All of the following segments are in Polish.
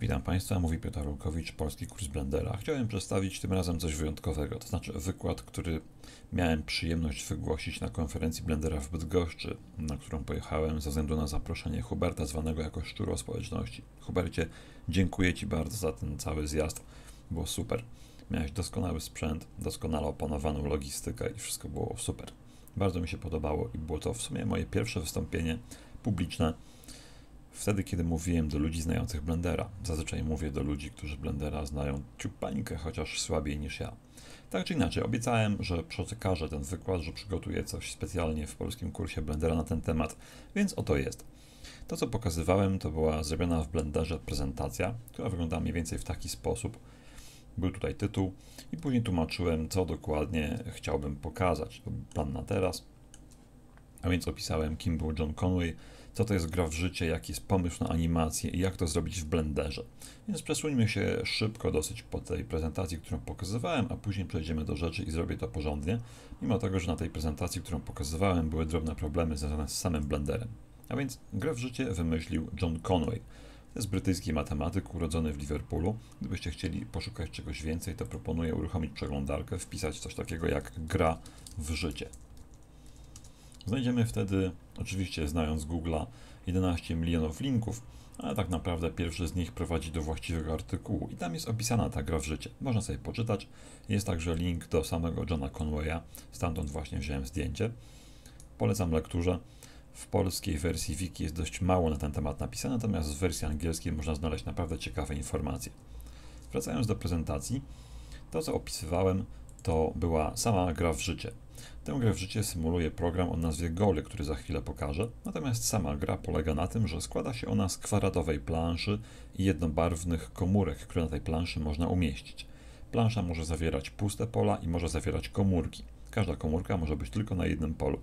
Witam Państwa, mówi Piotr Tao, Polski Kurs Blendera. Chciałem przedstawić tym razem coś wyjątkowego, to znaczy wykład, który miałem przyjemność wygłosić na konferencji Blendera w Bydgoszczy, na którą pojechałem ze względu na zaproszenie Huberta, zwanego jako szczuro społeczności. Hubercie, dziękuję Ci bardzo za ten cały zjazd, było super. Miałeś doskonały sprzęt, doskonale opanowaną logistykę i wszystko było super. Bardzo mi się podobało i było to w sumie moje pierwsze wystąpienie publiczne. Wtedy, kiedy mówiłem do ludzi znających Blendera. Zazwyczaj mówię do ludzi, którzy Blendera znają ciupańkę, chociaż słabiej niż ja. Tak czy inaczej, obiecałem, że przekażę ten wykład, że przygotuję coś specjalnie w polskim kursie Blendera na ten temat, więc oto jest. To, co pokazywałem, to była zrobiona w Blenderze prezentacja, która wyglądała mniej więcej w taki sposób. Był tutaj tytuł i później tłumaczyłem, co dokładnie chciałbym pokazać. Plan na teraz. A więc opisałem, kim był John Conway, co to jest gra w życie, jaki jest pomysł na animację i jak to zrobić w Blenderze. Więc przesuńmy się szybko dosyć po tej prezentacji, którą pokazywałem, a później przejdziemy do rzeczy i zrobię to porządnie, mimo tego, że na tej prezentacji, którą pokazywałem, były drobne problemy związane z samym Blenderem. A więc grę w życie wymyślił John Conway. To jest brytyjski matematyk urodzony w Liverpoolu. Gdybyście chcieli poszukać czegoś więcej, to proponuję uruchomić przeglądarkę, wpisać coś takiego jak gra w życie. Znajdziemy wtedy, oczywiście znając Google'a, 11 milionów linków, ale tak naprawdę pierwszy z nich prowadzi do właściwego artykułu i tam jest opisana ta gra w życie. Można sobie poczytać. Jest także link do samego Johna Conwaya, stamtąd właśnie wziąłem zdjęcie. Polecam lekturę. W polskiej wersji Wiki jest dość mało na ten temat napisane, natomiast w wersji angielskiej można znaleźć naprawdę ciekawe informacje. Wracając do prezentacji, to co opisywałem, to była sama gra w życie. Tę grę w życie symuluje program o nazwie Golly, który za chwilę pokażę, natomiast sama gra polega na tym, że składa się ona z kwadratowej planszy i jednobarwnych komórek, które na tej planszy można umieścić. Plansza może zawierać puste pola i może zawierać komórki. Każda komórka może być tylko na jednym polu.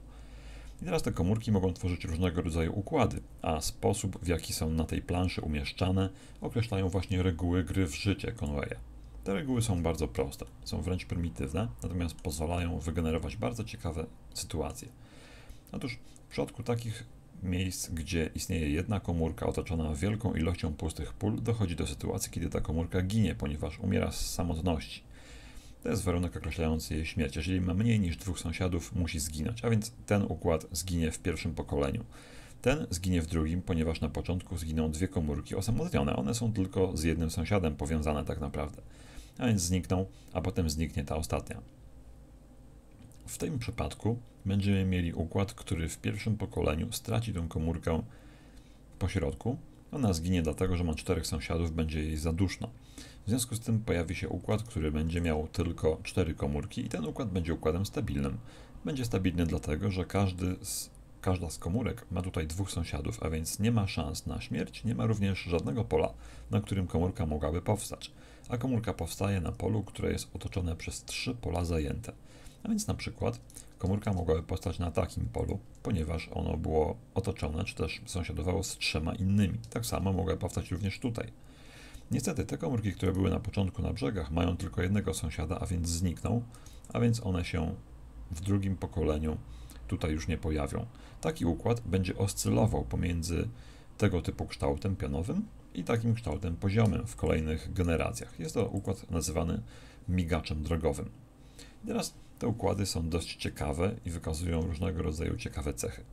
I teraz te komórki mogą tworzyć różnego rodzaju układy, a sposób, w jaki są na tej planszy umieszczane, określają właśnie reguły gry w życie Conwaya. Te reguły są bardzo proste, są wręcz prymitywne, natomiast pozwalają wygenerować bardzo ciekawe sytuacje. Otóż w przypadku takich miejsc, gdzie istnieje jedna komórka otoczona wielką ilością pustych pól, dochodzi do sytuacji, kiedy ta komórka ginie, ponieważ umiera z samotności. To jest warunek określający jej śmierć. Jeżeli ma mniej niż dwóch sąsiadów, musi zginąć, a więc ten układ zginie w pierwszym pokoleniu. Ten zginie w drugim, ponieważ na początku zginą dwie komórki osamotnione. One są tylko z jednym sąsiadem powiązane tak naprawdę. A więc znikną, a potem zniknie ta ostatnia. W tym przypadku będziemy mieli układ, który w pierwszym pokoleniu straci tę komórkę po środku. Ona zginie dlatego, że ma czterech sąsiadów, będzie jej za duszno. W związku z tym pojawi się układ, który będzie miał tylko cztery komórki i ten układ będzie układem stabilnym. Będzie stabilny dlatego, że każda z komórek ma tutaj dwóch sąsiadów, a więc nie ma szans na śmierć, nie ma również żadnego pola, na którym komórka mogłaby powstać. A komórka powstaje na polu, które jest otoczone przez trzy pola zajęte. A więc na przykład komórka mogłaby powstać na takim polu, ponieważ ono było otoczone, czy też sąsiadowało z trzema innymi. Tak samo mogła powstać również tutaj. Niestety te komórki, które były na początku na brzegach, mają tylko jednego sąsiada, a więc znikną, a więc one się w drugim pokoleniu tutaj już nie pojawią. Taki układ będzie oscylował pomiędzy tego typu kształtem pionowym i takim kształtem poziomym w kolejnych generacjach. Jest to układ nazywany migaczem drogowym. Teraz te układy są dość ciekawe i wykazują różnego rodzaju ciekawe cechy.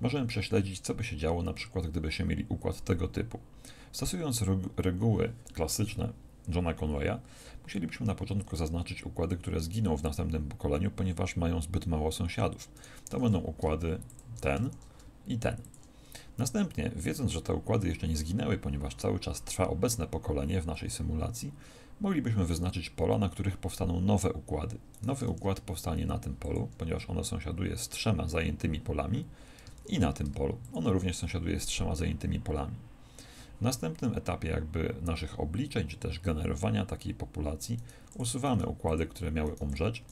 Możemy prześledzić, co by się działo, na przykład gdybyśmy mieli układ tego typu. Stosując reguły klasyczne Johna Conwaya, musielibyśmy na początku zaznaczyć układy, które zginą w następnym pokoleniu, ponieważ mają zbyt mało sąsiadów. To będą układy ten i ten. Następnie, wiedząc, że te układy jeszcze nie zginęły, ponieważ cały czas trwa obecne pokolenie w naszej symulacji, moglibyśmy wyznaczyć pola, na których powstaną nowe układy. Nowy układ powstanie na tym polu, ponieważ ono sąsiaduje z trzema zajętymi polami i na tym polu. Ono również sąsiaduje z trzema zajętymi polami. W następnym etapie jakby naszych obliczeń, czy też generowania takiej populacji, usuwamy układy, które miały umrzeć,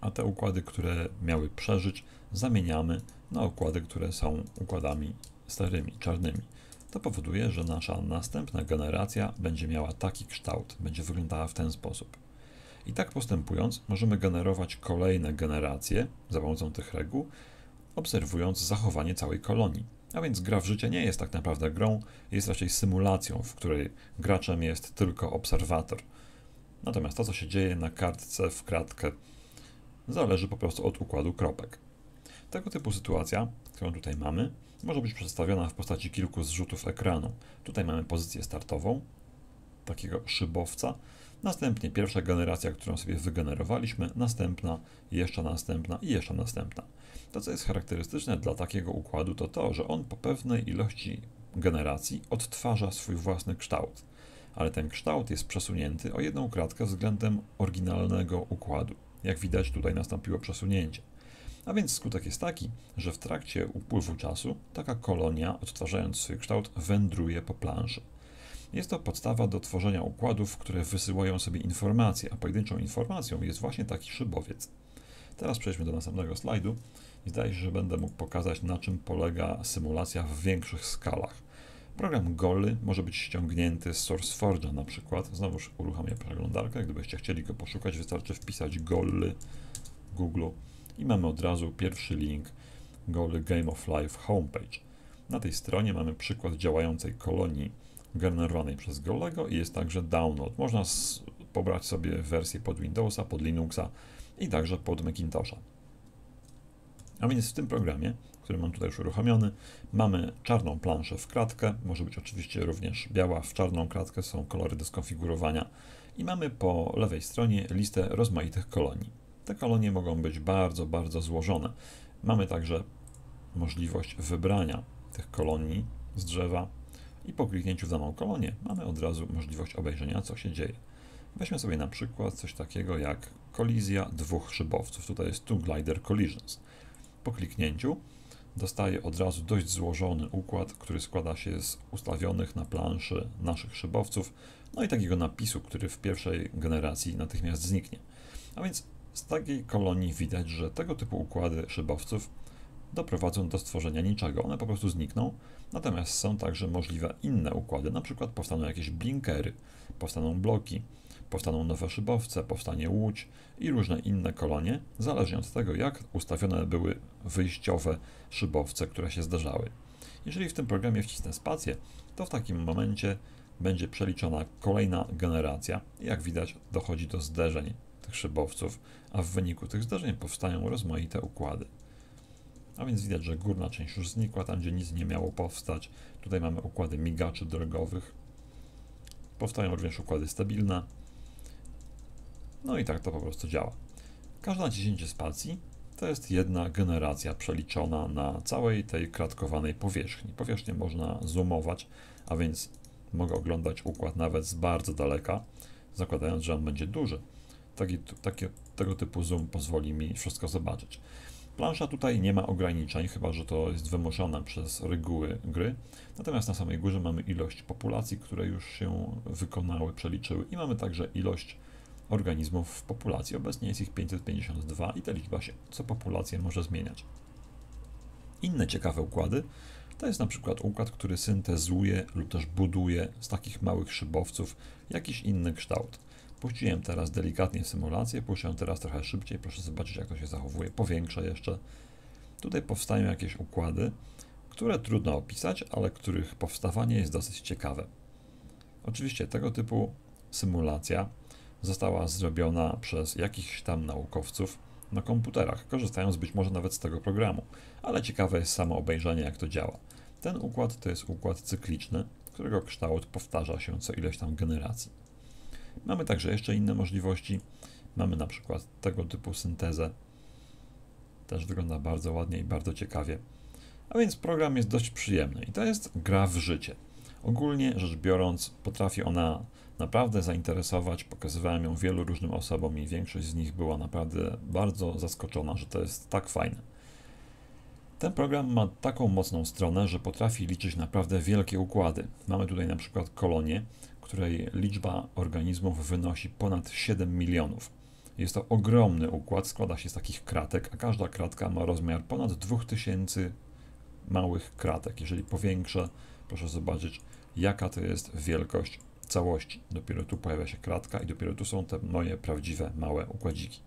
a te układy, które miały przeżyć, zamieniamy na układy, które są układami starymi, czarnymi. To powoduje, że nasza następna generacja będzie miała taki kształt, będzie wyglądała w ten sposób. I tak postępując, możemy generować kolejne generacje za pomocą tych reguł, obserwując zachowanie całej kolonii. A więc gra w życie nie jest tak naprawdę grą, jest raczej symulacją, w której graczem jest tylko obserwator. Natomiast to, co się dzieje na kartce w kratkę, zależy po prostu od układu kropek. Tego typu sytuacja, którą tutaj mamy, może być przedstawiona w postaci kilku zrzutów ekranu. Tutaj mamy pozycję startową, takiego szybowca, następnie pierwsza generacja, którą sobie wygenerowaliśmy, następna i jeszcze następna. To, co jest charakterystyczne dla takiego układu, to to, że on po pewnej ilości generacji odtwarza swój własny kształt, ale ten kształt jest przesunięty o jedną kratkę względem oryginalnego układu. Jak widać, tutaj nastąpiło przesunięcie. A więc skutek jest taki, że w trakcie upływu czasu taka kolonia, odtwarzając swój kształt, wędruje po planszy. Jest to podstawa do tworzenia układów, które wysyłają sobie informacje, a pojedynczą informacją jest właśnie taki szybowiec. Teraz przejdźmy do następnego slajdu i zdaje się, że będę mógł pokazać, na czym polega symulacja w większych skalach. Program Golly może być ściągnięty z SourceForge'a na przykład. Znowuż uruchamiam przeglądarkę, gdybyście chcieli go poszukać, wystarczy wpisać Golly w Google i mamy od razu pierwszy link Golly Game of Life Homepage. Na tej stronie mamy przykład działającej kolonii generowanej przez Golego i jest także download. Można pobrać sobie wersję pod Windowsa, pod Linuxa i także pod Macintosha. A więc w tym programie, który mam tutaj już uruchomiony, mamy czarną planszę w kratkę, może być oczywiście również biała, w czarną kratkę są kolory do skonfigurowania i mamy po lewej stronie listę rozmaitych kolonii. Te kolonie mogą być bardzo, bardzo złożone. Mamy także możliwość wybrania tych kolonii z drzewa i po kliknięciu w daną kolonię mamy od razu możliwość obejrzenia, co się dzieje. Weźmy sobie na przykład coś takiego jak kolizja dwóch szybowców. Tutaj jest Two Glider Collisions. Po kliknięciu dostaje od razu dość złożony układ, który składa się z ustawionych na planszy naszych szybowców, no i takiego napisu, który w pierwszej generacji natychmiast zniknie. A więc z takiej kolonii widać, że tego typu układy szybowców doprowadzą do stworzenia niczego. One po prostu znikną, natomiast są także możliwe inne układy, na przykład powstaną jakieś blinkery, powstaną bloki, powstaną nowe szybowce, powstanie łódź i różne inne kolonie, zależnie od tego, jak ustawione były wyjściowe szybowce, które się zdarzały. Jeżeli w tym programie wcisnę spację, to w takim momencie będzie przeliczona kolejna generacja i jak widać dochodzi do zderzeń tych szybowców, a w wyniku tych zderzeń powstają rozmaite układy. A więc widać, że górna część już znikła, tam gdzie nic nie miało powstać. Tutaj mamy układy migaczy drogowych. Powstają również układy stabilne. No i tak to po prostu działa. Każda naciśnięcie spacji to jest jedna generacja przeliczona na całej tej kratkowanej powierzchni. Powierzchnię można zoomować, a więc mogę oglądać układ nawet z bardzo daleka, zakładając, że on będzie duży. Tego typu zoom pozwoli mi wszystko zobaczyć. Plansza tutaj nie ma ograniczeń, chyba że to jest wymuszone przez reguły gry. Natomiast na samej górze mamy ilość populacji, które już się wykonały, przeliczyły i mamy także ilość organizmów w populacji. Obecnie jest ich 552 i ta liczba się co populację może zmieniać. Inne ciekawe układy to jest na przykład układ, który syntezuje lub też buduje z takich małych szybowców jakiś inny kształt. Puściłem teraz delikatnie symulację, puszczę teraz trochę szybciej, proszę zobaczyć, jak to się zachowuje, powiększę jeszcze. Tutaj powstają jakieś układy, które trudno opisać, ale których powstawanie jest dosyć ciekawe. Oczywiście tego typu symulacja została zrobiona przez jakichś tam naukowców na komputerach, korzystając być może nawet z tego programu, ale ciekawe jest samo obejrzenie, jak to działa. Ten układ to jest układ cykliczny, którego kształt powtarza się co ileś tam generacji. Mamy także jeszcze inne możliwości, mamy na przykład tego typu syntezę, też wygląda bardzo ładnie i bardzo ciekawie, a więc program jest dość przyjemny i to jest gra w życie. Ogólnie rzecz biorąc, potrafi ona naprawdę zainteresować, pokazywałem ją wielu różnym osobom i większość z nich była naprawdę bardzo zaskoczona, że to jest tak fajne. Ten program ma taką mocną stronę, że potrafi liczyć naprawdę wielkie układy. Mamy tutaj na przykład kolonię, której liczba organizmów wynosi ponad 7 milionów. Jest to ogromny układ, składa się z takich kratek, a każda kratka ma rozmiar ponad 2000 małych kratek. Jeżeli powiększę, proszę zobaczyć, jaka to jest wielkość całości. Dopiero tu pojawia się kratka i dopiero tu są te moje prawdziwe małe układziki.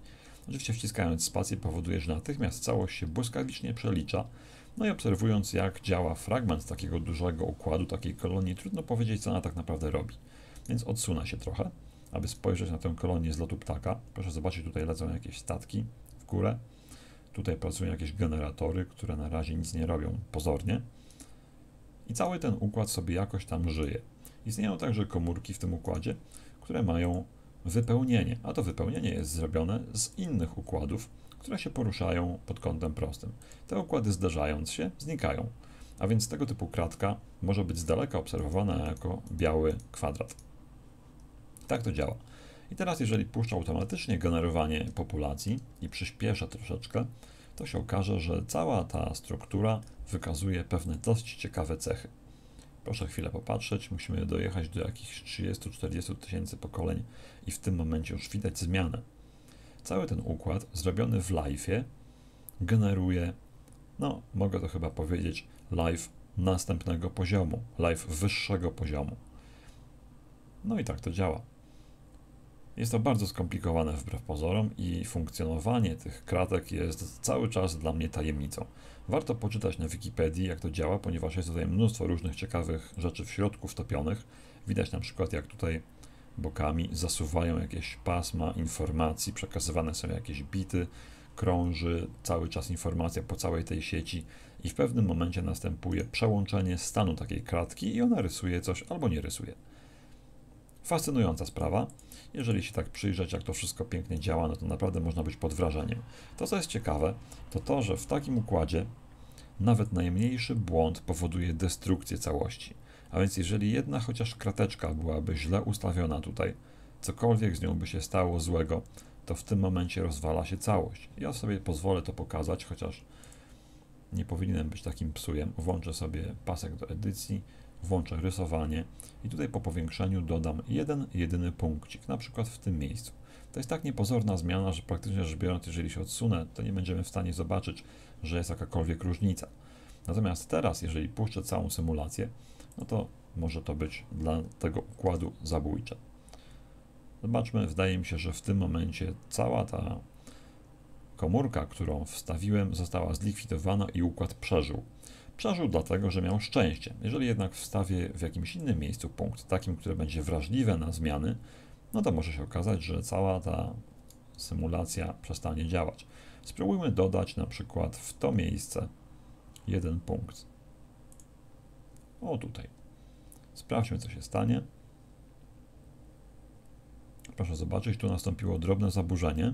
Oczywiście wciskając spację powoduje, że natychmiast całość się błyskawicznie przelicza, No i obserwując, jak działa fragment takiego dużego układu, takiej kolonii, trudno powiedzieć, co ona tak naprawdę robi. Więc odsunę się trochę, aby spojrzeć na tę kolonię z lotu ptaka. Proszę zobaczyć, tutaj lecą jakieś statki w górę. Tutaj pracują jakieś generatory, które na razie nic nie robią pozornie. I cały ten układ sobie jakoś tam żyje. Istnieją także komórki w tym układzie, które mają wypełnienie, a to wypełnienie jest zrobione z innych układów, które się poruszają pod kątem prostym. Te układy, zderzając się, znikają, a więc tego typu kratka może być z daleka obserwowana jako biały kwadrat. Tak to działa. I teraz, jeżeli puszczę automatycznie generowanie populacji i przyspieszę troszeczkę, to się okaże, że cała ta struktura wykazuje pewne dość ciekawe cechy. Proszę chwilę popatrzeć, musimy dojechać do jakichś 30-40 tysięcy pokoleń i w tym momencie już widać zmianę. Cały ten układ zrobiony w live'ie generuje, no mogę to chyba powiedzieć, live następnego poziomu, live wyższego poziomu. No i tak to działa. Jest to bardzo skomplikowane wbrew pozorom i funkcjonowanie tych kratek jest cały czas dla mnie tajemnicą. Warto poczytać na Wikipedii, jak to działa, ponieważ jest tutaj mnóstwo różnych ciekawych rzeczy w środku wtopionych. Widać na przykład, jak tutaj bokami zasuwają jakieś pasma informacji, przekazywane są jakieś bity, krąży cały czas informacja po całej tej sieci i w pewnym momencie następuje przełączenie stanu takiej kratki i ona rysuje coś albo nie rysuje. Fascynująca sprawa. Jeżeli się tak przyjrzeć, jak to wszystko pięknie działa, no to naprawdę można być pod wrażeniem. To, co jest ciekawe, to to, że w takim układzie nawet najmniejszy błąd powoduje destrukcję całości. A więc jeżeli jedna chociaż krateczka byłaby źle ustawiona tutaj, cokolwiek z nią by się stało złego, to w tym momencie rozwala się całość. Ja sobie pozwolę to pokazać, chociaż nie powinienem być takim psujem. Włączę sobie pasek do edycji, włączę rysowanie i tutaj po powiększeniu dodam jeden jedyny punkcik, na przykład w tym miejscu. To jest tak niepozorna zmiana, że praktycznie rzecz biorąc, jeżeli się odsunę, to nie będziemy w stanie zobaczyć, że jest jakakolwiek różnica. Natomiast teraz, jeżeli puszczę całą symulację, no to może to być dla tego układu zabójcze. Zobaczmy, wydaje mi się, że w tym momencie cała ta komórka, którą wstawiłem, została zlikwidowana i układ przeżył. Przeżył dlatego, że miał szczęście. Jeżeli jednak wstawię w jakimś innym miejscu punkt, takim, który będzie wrażliwy na zmiany, no to może się okazać, że cała ta symulacja przestanie działać. Spróbujmy dodać na przykład w to miejsce jeden punkt. O, tutaj. Sprawdźmy, co się stanie. Proszę zobaczyć, tu nastąpiło drobne zaburzenie.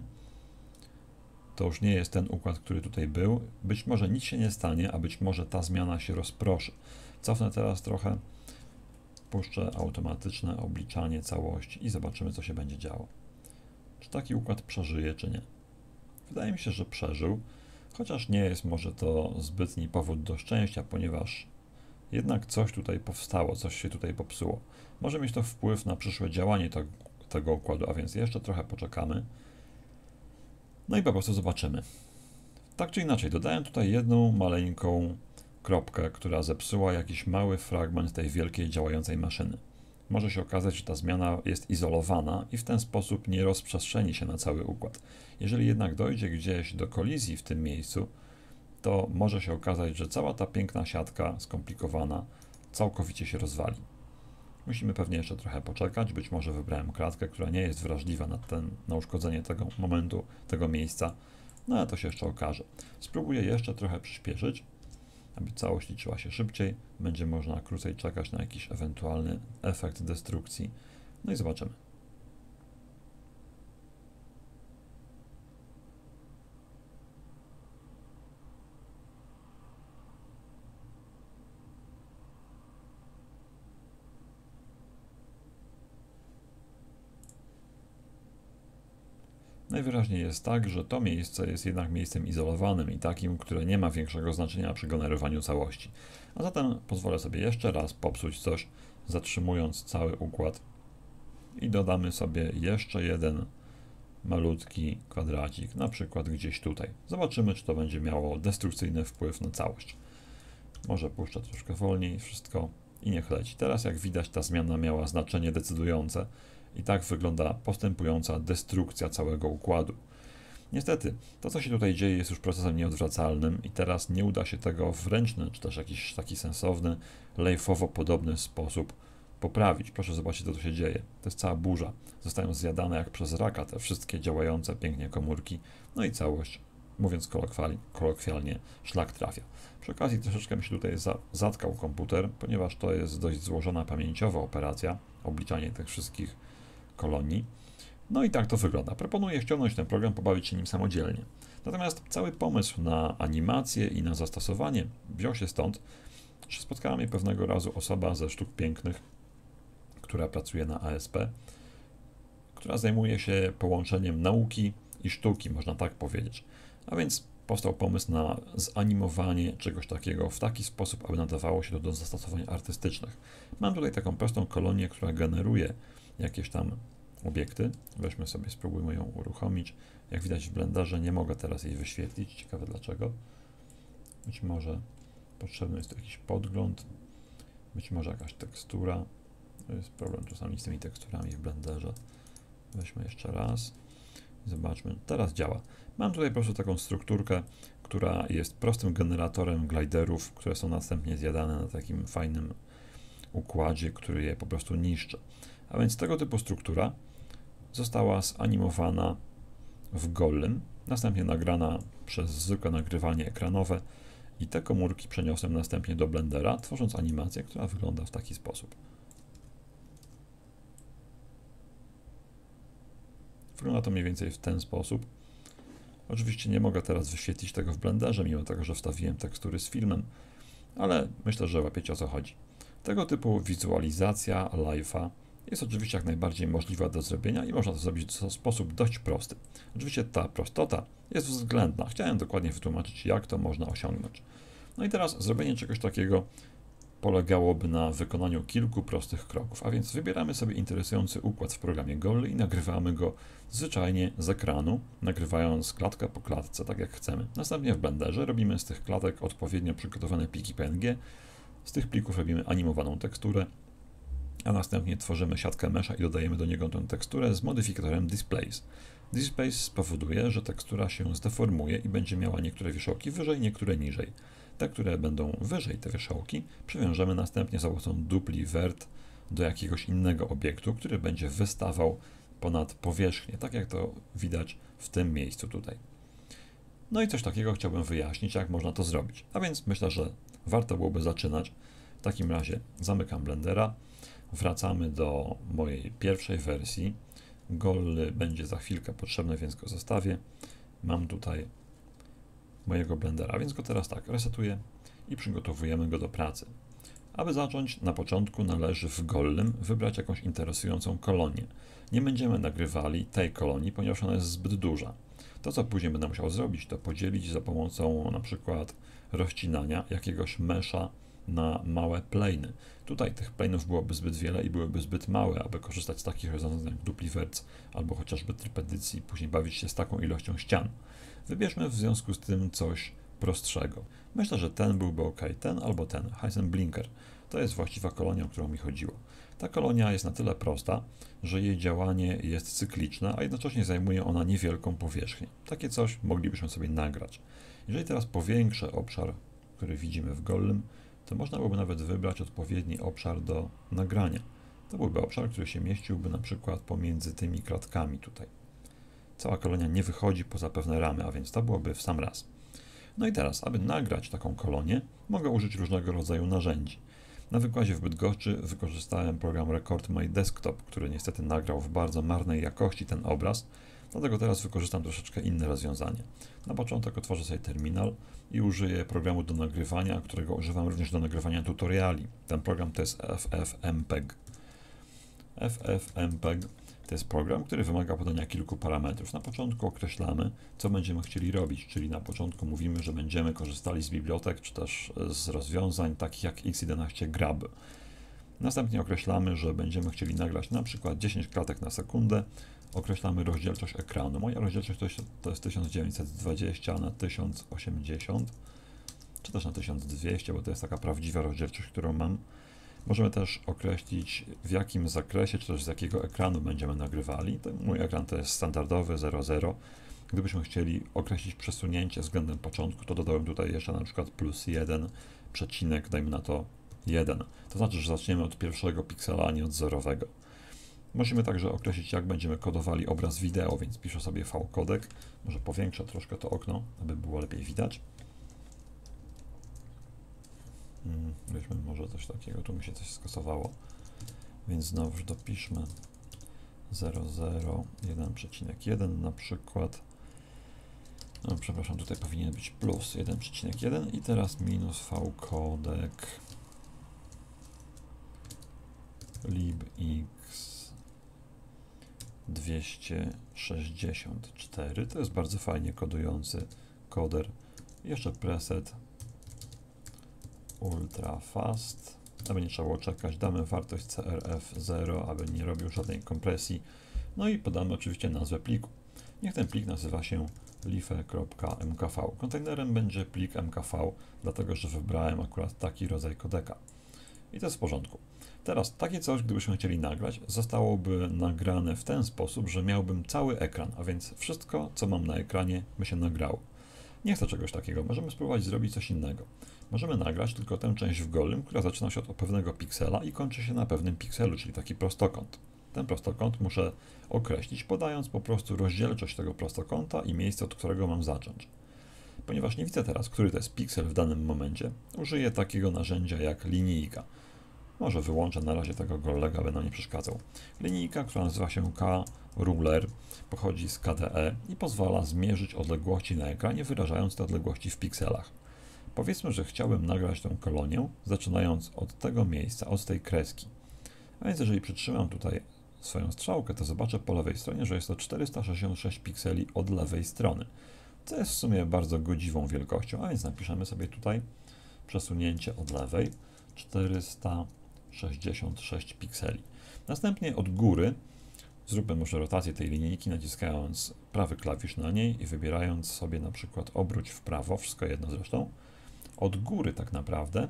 To już nie jest ten układ, który tutaj był. Być może nic się nie stanie, a być może ta zmiana się rozproszy. Cofnę teraz trochę, puszczę automatyczne obliczanie całości i zobaczymy, co się będzie działo. Czy taki układ przeżyje, czy nie? Wydaje mi się, że przeżył, chociaż nie jest może to zbytni powód do szczęścia, ponieważ jednak coś tutaj powstało, coś się tutaj popsuło. Może mieć to wpływ na przyszłe działanie tego układu, a więc jeszcze trochę poczekamy. No i po prostu zobaczymy. Tak czy inaczej, dodałem tutaj jedną maleńką kropkę, która zepsuła jakiś mały fragment tej wielkiej działającej maszyny. Może się okazać, że ta zmiana jest izolowana i w ten sposób nie rozprzestrzeni się na cały układ. Jeżeli jednak dojdzie gdzieś do kolizji w tym miejscu, to może się okazać, że cała ta piękna siatka, skomplikowana, całkowicie się rozwali. Musimy pewnie jeszcze trochę poczekać, być może wybrałem kratkę, która nie jest wrażliwa na uszkodzenie tego momentu, tego miejsca, no ale to się jeszcze okaże. Spróbuję jeszcze trochę przyspieszyć, aby całość liczyła się szybciej, będzie można krócej czekać na jakiś ewentualny efekt destrukcji, no i zobaczymy. Najwyraźniej jest tak, że to miejsce jest jednak miejscem izolowanym i takim, które nie ma większego znaczenia przy generowaniu całości. A zatem pozwolę sobie jeszcze raz popsuć coś, zatrzymując cały układ i dodamy sobie jeszcze jeden malutki kwadracik, na przykład gdzieś tutaj. Zobaczymy, czy to będzie miało destrukcyjny wpływ na całość. Może puszczę troszkę wolniej wszystko i niech leci. Teraz, jak widać, ta zmiana miała znaczenie decydujące. I tak wygląda postępująca destrukcja całego układu. Niestety, to co się tutaj dzieje jest już procesem nieodwracalnym i teraz nie uda się tego w ręczny, czy też jakiś taki sensowny, lejfowo podobny sposób poprawić. Proszę zobaczyć, co tu się dzieje. To jest cała burza. Zostają zjadane jak przez raka te wszystkie działające pięknie komórki, no i całość, mówiąc kolokwialnie, szlak trafia. Przy okazji troszeczkę mi się tutaj zatkał komputer, ponieważ to jest dość złożona pamięciowa operacja, obliczanie tych wszystkich kolonii. No i tak to wygląda. Proponuję ściągnąć ten program, pobawić się nim samodzielnie. Natomiast cały pomysł na animację i na zastosowanie wziął się stąd, że spotkała mnie pewnego razu osoba ze sztuk pięknych, która pracuje na ASP, która zajmuje się połączeniem nauki i sztuki, można tak powiedzieć. A więc powstał pomysł na zanimowanie czegoś takiego w taki sposób, aby nadawało się to do zastosowań artystycznych. Mam tutaj taką prostą kolonię, która generuje jakieś tam obiekty. Weźmy sobie, spróbujmy ją uruchomić. Jak widać w Blenderze nie mogę teraz jej wyświetlić. Ciekawe dlaczego. Być może potrzebny jest jakiś podgląd. Być może jakaś tekstura. To jest problem czasami z tymi teksturami w Blenderze. Weźmy jeszcze raz. Zobaczmy. Teraz działa. Mam tutaj po prostu taką strukturkę, która jest prostym generatorem gliderów, które są następnie zjadane na takim fajnym układzie, który je po prostu niszczy. A więc tego typu struktura została zanimowana w Gollym, następnie nagrana przez zwykłe nagrywanie ekranowe i te komórki przeniosłem następnie do Blendera, tworząc animację, która wygląda w taki sposób. Wygląda to mniej więcej w ten sposób. Oczywiście nie mogę teraz wyświetlić tego w Blenderze, mimo tego, że wstawiłem tekstury z filmem, ale myślę, że łapiecie o co chodzi. Tego typu wizualizacja live'a jest oczywiście jak najbardziej możliwa do zrobienia i można to zrobić w sposób dość prosty. Oczywiście ta prostota jest względna. Chciałem dokładnie wytłumaczyć, jak to można osiągnąć. No i teraz zrobienie czegoś takiego polegałoby na wykonaniu kilku prostych kroków. A więc wybieramy sobie interesujący układ w programie Golly i nagrywamy go zwyczajnie z ekranu, nagrywając klatkę po klatce, tak jak chcemy. Następnie w Blenderze robimy z tych klatek odpowiednio przygotowane pliki PNG. Z tych plików robimy animowaną teksturę, a następnie tworzymy siatkę mesha i dodajemy do niego tę teksturę z modyfikatorem Displace. Displace spowoduje, że tekstura się zdeformuje i będzie miała niektóre wierzchołki wyżej, niektóre niżej. Te, które będą wyżej, te wierzchołki, przywiążemy następnie za pomocą DupliVert do jakiegoś innego obiektu, który będzie wystawał ponad powierzchnię, tak jak to widać w tym miejscu tutaj. No i coś takiego chciałbym wyjaśnić, jak można to zrobić. A więc myślę, że warto byłoby zaczynać. W takim razie zamykam Blendera. Wracamy do mojej pierwszej wersji. Golly będzie za chwilkę potrzebny, więc go zostawię. Mam tutaj mojego Blendera, więc go teraz tak resetuję i przygotowujemy go do pracy. Aby zacząć, na początku należy w Gollym wybrać jakąś interesującą kolonię. Nie będziemy nagrywali tej kolonii, ponieważ ona jest zbyt duża. To, co później będę musiał zrobić, to podzielić za pomocą na przykład rozcinania jakiegoś mesha na małe plane. Tutaj tych plane'ów byłoby zbyt wiele i byłyby zbyt małe, aby korzystać z takich rozwiązań jak DupliVert albo chociażby tryb edycji, później bawić się z taką ilością ścian. Wybierzmy w związku z tym coś prostszego. Myślę, że ten byłby ok, ten albo ten, Heisenblinker. To jest właściwa kolonia, o którą mi chodziło. Ta kolonia jest na tyle prosta, że jej działanie jest cykliczne, a jednocześnie zajmuje ona niewielką powierzchnię. Takie coś moglibyśmy sobie nagrać. Jeżeli teraz powiększę obszar, który widzimy w Gollym, to można byłoby nawet wybrać odpowiedni obszar do nagrania. To byłby obszar, który się mieściłby na przykład pomiędzy tymi kratkami tutaj. Cała kolonia nie wychodzi poza pewne ramy, a więc to byłoby w sam raz. No i teraz, aby nagrać taką kolonię, mogę użyć różnego rodzaju narzędzi. Na wykładzie w Bydgoszczy wykorzystałem program RecordMyDesktop, który niestety nagrał w bardzo marnej jakości ten obraz, dlatego teraz wykorzystam troszeczkę inne rozwiązanie. Na początek otworzę sobie terminal i użyję programu do nagrywania, którego używam również do nagrywania tutoriali. Ten program to jest ffmpeg. ffmpeg to jest program, który wymaga podania kilku parametrów. Na początku określamy, co będziemy chcieli robić, czyli na początku mówimy, że będziemy korzystali z bibliotek, czy też z rozwiązań takich jak x11grab. Następnie określamy, że będziemy chcieli nagrać na przykład 10 klatek na sekundę. Określamy rozdzielczość ekranu. Moja rozdzielczość to jest 1920 na 1080, czy też na 1200, bo to jest taka prawdziwa rozdzielczość, którą mam. Możemy też określić, w jakim zakresie, czy też z jakiego ekranu będziemy nagrywali. Mój ekran to jest standardowy 00, Gdybyśmy chcieli określić przesunięcie względem początku, to dodałem tutaj jeszcze na przykład +1, dajmy na to 1. To znaczy, że zaczniemy od pierwszego piksela, a nie od zerowego. Musimy także określić, jak będziemy kodowali obraz wideo, więc piszę sobie V-kodek. Może powiększę troszkę to okno, aby było lepiej widać. Weźmy może coś takiego, tu mi się coś skosowało. Więc znowu dopiszmy 1,1 na przykład. No, przepraszam, tutaj powinien być +1,1 i teraz minus V-kodek libx 264. To jest bardzo fajnie kodujący koder. Jeszcze preset ultra fast, aby nie trzeba było czekać. Damy wartość crf0, aby nie robił żadnej kompresji. No i podamy oczywiście nazwę pliku. Niech ten plik nazywa się life.mkv. Kontenerem będzie plik mkv, dlatego że wybrałem akurat taki rodzaj kodeka. I to jest w porządku. Teraz takie coś, gdybyśmy chcieli nagrać, zostałoby nagrane w ten sposób, że miałbym cały ekran, a więc wszystko, co mam na ekranie, by się nagrało. Nie chcę czegoś takiego, możemy spróbować zrobić coś innego. Możemy nagrać tylko tę część w Gollym, która zaczyna się od pewnego piksela i kończy się na pewnym pikselu, czyli taki prostokąt. Ten prostokąt muszę określić, podając po prostu rozdzielczość tego prostokąta i miejsce, od którego mam zacząć. Ponieważ nie widzę teraz, który to jest piksel w danym momencie, użyję takiego narzędzia jak linijka. Może wyłączę na razie tego Gollega, aby nam nie przeszkadzał. Linijka, która nazywa się K-Ruler, pochodzi z KDE i pozwala zmierzyć odległości na ekranie, wyrażając te odległości w pikselach. Powiedzmy, że chciałbym nagrać tę kolonię, zaczynając od tego miejsca, od tej kreski. A więc jeżeli przytrzymam tutaj swoją strzałkę, to zobaczę po lewej stronie, że jest to 466 pikseli od lewej strony, co jest w sumie bardzo godziwą wielkością, a więc napiszemy sobie tutaj przesunięcie od lewej 466 pikseli. Następnie od góry zróbmy może rotację tej linijki, naciskając prawy klawisz na niej i wybierając sobie na przykład obróć w prawo, wszystko jedno zresztą. Od góry tak naprawdę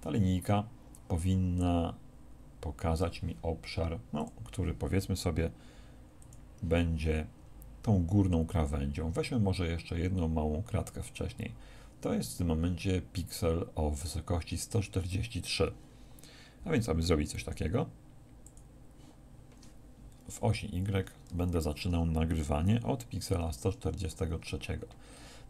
ta linijka powinna pokazać mi obszar, no, który powiedzmy sobie będzie tą górną krawędzią. Weźmy może jeszcze jedną małą kratkę wcześniej. To jest w tym momencie piksel o wysokości 143. A więc aby zrobić coś takiego, w osi Y będę zaczynał nagrywanie od piksela 143.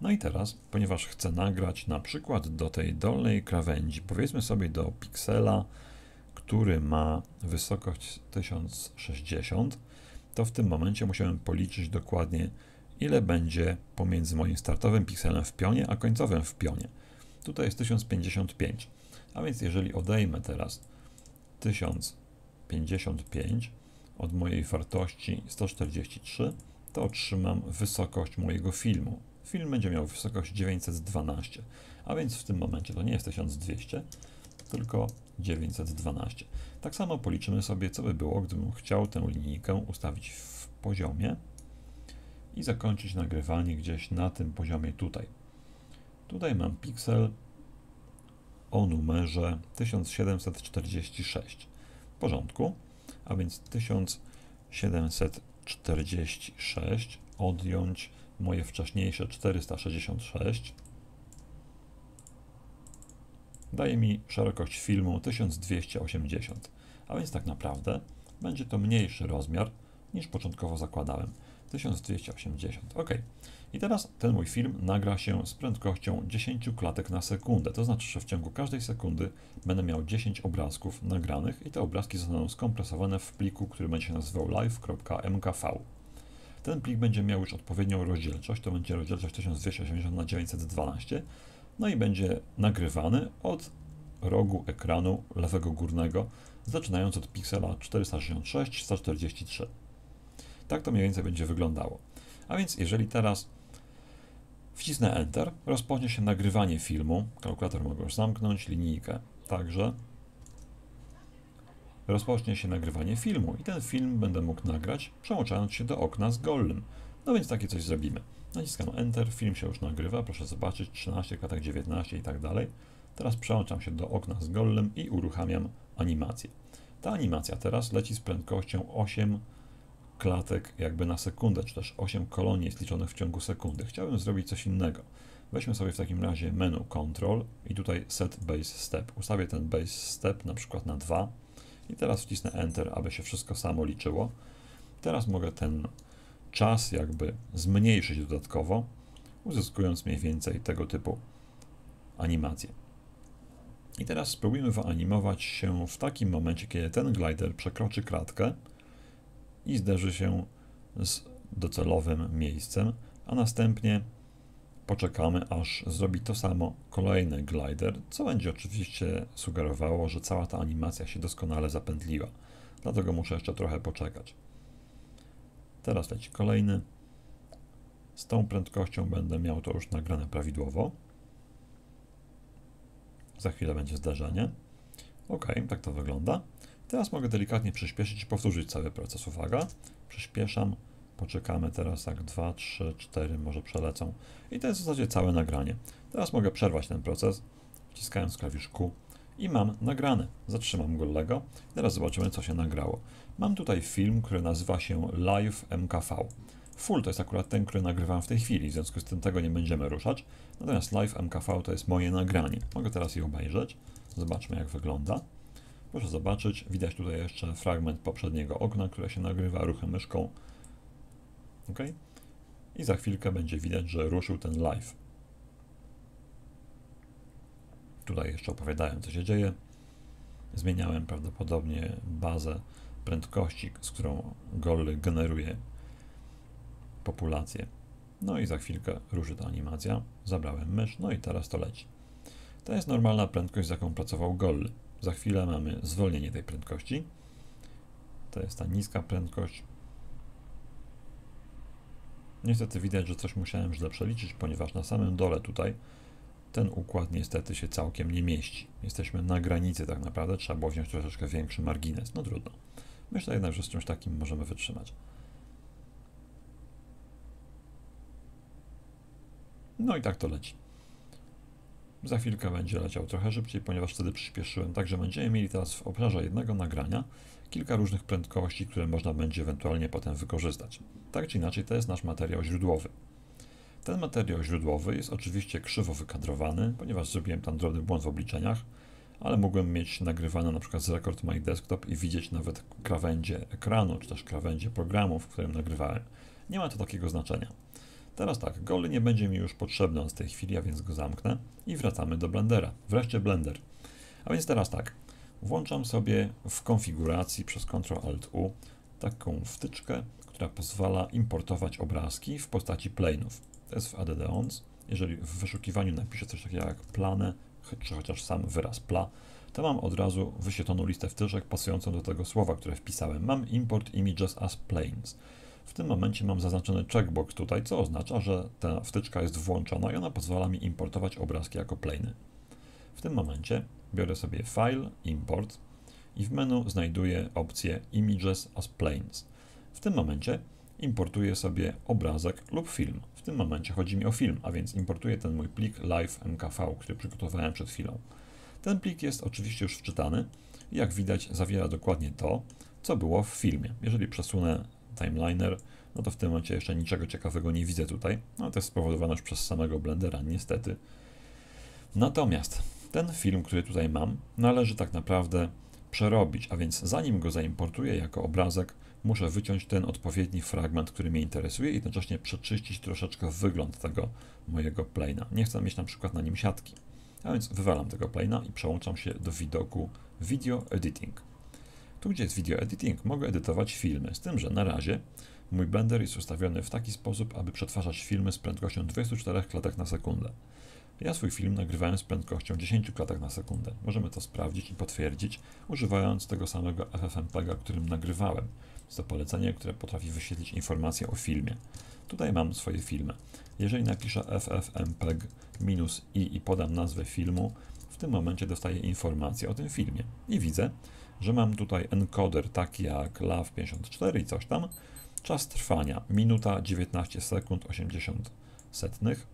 No i teraz, ponieważ chcę nagrać na przykład do tej dolnej krawędzi, powiedzmy sobie do piksela, który ma wysokość 1060, to w tym momencie musiałem policzyć dokładnie, ile będzie pomiędzy moim startowym pikselem w pionie, a końcowym w pionie. Tutaj jest 1055, a więc jeżeli odejmę teraz 1055 od mojej wartości 143, to otrzymam wysokość mojego filmu. Film będzie miał wysokość 912, a więc w tym momencie to nie jest 1200, tylko 912. Tak samo policzymy sobie, co by było, gdybym chciał tę linijkę ustawić w poziomie i zakończyć nagrywanie gdzieś na tym poziomie tutaj. Tutaj mam piksel o numerze 1746. W porządku, a więc 1746 odjąć moje wcześniejsze 466 daje mi szerokość filmu 1280, a więc tak naprawdę będzie to mniejszy rozmiar niż początkowo zakładałem. 1280, ok. I teraz ten mój film nagra się z prędkością 10 klatek na sekundę, to znaczy, że w ciągu każdej sekundy będę miał 10 obrazków nagranych i te obrazki zostaną skompresowane w pliku, który będzie się nazywał live.mkv. Ten plik będzie miał już odpowiednią rozdzielczość, to będzie rozdzielczość 1280 na 912, no i będzie nagrywany od rogu ekranu lewego górnego, zaczynając od piksela 466-143. Tak to mniej więcej będzie wyglądało. A więc jeżeli teraz wcisnę Enter, rozpocznie się nagrywanie filmu. Kalkulator mogę już zamknąć, linijkę także. Rozpocznie się nagrywanie filmu i ten film będę mógł nagrać, przełączając się do okna z Gollym. No więc takie coś zrobimy. Naciskam Enter, film się już nagrywa, proszę zobaczyć, 13 klatek, 19 i tak dalej. Teraz przełączam się do okna z Gollym i uruchamiam animację. Ta animacja teraz leci z prędkością 8 klatek jakby na sekundę, czy też 8 kolonii jest liczonych w ciągu sekundy. Chciałbym zrobić coś innego. Weźmy sobie w takim razie menu Ctrl i tutaj Set Base Step. Ustawię ten Base Step na przykład na 2 i teraz wcisnę Enter, aby się wszystko samo liczyło. Teraz mogę ten czas jakby zmniejszyć dodatkowo, uzyskując mniej więcej tego typu animację. I teraz spróbujmy wyanimować się w takim momencie, kiedy ten glider przekroczy kratkę i zderzy się z docelowym miejscem, a następnie poczekamy, aż zrobi to samo kolejny glider, co będzie oczywiście sugerowało, że cała ta animacja się doskonale zapętliła. Dlatego muszę jeszcze trochę poczekać. Teraz leci kolejny. Z tą prędkością będę miał to już nagrane prawidłowo. Za chwilę będzie zdarzenie. Ok, tak to wygląda. Teraz mogę delikatnie przyspieszyć i powtórzyć cały proces. Uwaga, przyspieszam. Poczekamy teraz tak 2, 3, 4 może przelecą. I to jest w zasadzie całe nagranie. Teraz mogę przerwać ten proces, wciskając klawisz Q i mam nagrane. Zatrzymam Golly'ego. Teraz zobaczymy, co się nagrało. Mam tutaj film, który nazywa się Live MKV. Full to jest akurat ten, który nagrywam w tej chwili, w związku z tym tego nie będziemy ruszać. Natomiast Live MKV to jest moje nagranie. Mogę teraz je obejrzeć. Zobaczmy, jak wygląda. Proszę zobaczyć, widać tutaj jeszcze fragment poprzedniego okna, które się nagrywa ruchem myszką. OK. I za chwilkę będzie widać, że ruszył ten live. Tutaj jeszcze opowiadałem, co się dzieje. Zmieniałem prawdopodobnie bazę prędkości, z którą Golly generuje populację. No i za chwilkę ruszy ta animacja. Zabrałem mysz, no i teraz to leci. To jest normalna prędkość, z jaką pracował Golly. Za chwilę mamy zwolnienie tej prędkości. To jest ta niska prędkość. Niestety widać, że coś musiałem źle przeliczyć, ponieważ na samym dole tutaj ten układ niestety się całkiem nie mieści. Jesteśmy na granicy tak naprawdę, trzeba było wziąć troszeczkę większy margines. No trudno. Myślę jednak, że z czymś takim możemy wytrzymać. No i tak to leci. Za chwilkę będzie leciał trochę szybciej, ponieważ wtedy przyspieszyłem. Także będziemy mieli teraz w obszarze jednego nagrania kilka różnych prędkości, które można będzie ewentualnie potem wykorzystać. Tak czy inaczej, to jest nasz materiał źródłowy. Ten materiał źródłowy jest oczywiście krzywo wykadrowany, ponieważ zrobiłem tam drobny błąd w obliczeniach, ale mógłbym mieć nagrywane na przykład z RecordMyDesktop i widzieć nawet krawędzie ekranu, czy też krawędzie programu, w którym nagrywałem. Nie ma to takiego znaczenia. Teraz tak, Golly nie będzie mi już potrzebny od tej chwili, a więc go zamknę i wracamy do Blendera. Wreszcie Blender. A więc teraz tak, włączam sobie w konfiguracji przez Ctrl Alt U taką wtyczkę, która pozwala importować obrazki w postaci plane'ów. To jest w add-ons. Jeżeli w wyszukiwaniu napiszę coś takiego jak plane, czy chociaż sam wyraz pla, to mam od razu wyświetloną listę wtyczek pasującą do tego słowa, które wpisałem. Mam import images as planes. W tym momencie mam zaznaczony checkbox tutaj, co oznacza, że ta wtyczka jest włączona i ona pozwala mi importować obrazki jako plane'y. W tym momencie biorę sobie File, Import i w menu znajduję opcję Images as Planes. W tym momencie importuję sobie obrazek lub film. W tym momencie chodzi mi o film, a więc importuję ten mój plik Live MKV, który przygotowałem przed chwilą. Ten plik jest oczywiście już wczytany i jak widać zawiera dokładnie to, co było w filmie. Jeżeli przesunę timeliner, no to w tym momencie jeszcze niczego ciekawego nie widzę tutaj, no to jest spowodowane już przez samego Blendera, niestety. Natomiast ten film, który tutaj mam, należy tak naprawdę przerobić, a więc zanim go zaimportuję jako obrazek, muszę wyciąć ten odpowiedni fragment, który mnie interesuje i jednocześnie przeczyścić troszeczkę wygląd tego mojego plane'a. Nie chcę mieć na przykład na nim siatki, a więc wywalam tego plane'a i przełączam się do widoku Video Editing. Tu, gdzie jest Video Editing, mogę edytować filmy, z tym, że na razie mój Blender jest ustawiony w taki sposób, aby przetwarzać filmy z prędkością 24 klatek na sekundę. Ja swój film nagrywałem z prędkością 10 klatek na sekundę. Możemy to sprawdzić i potwierdzić, używając tego samego ffmpega, którym nagrywałem. Jest to polecenie, które potrafi wyświetlić informacje o filmie. Tutaj mam swoje filmy. Jeżeli napiszę ffmpeg -i i podam nazwę filmu, w tym momencie dostaję informację o tym filmie. I widzę, że mam tutaj encoder taki jak LAV54 i coś tam. Czas trwania minuta 19 sekund 80 setnych.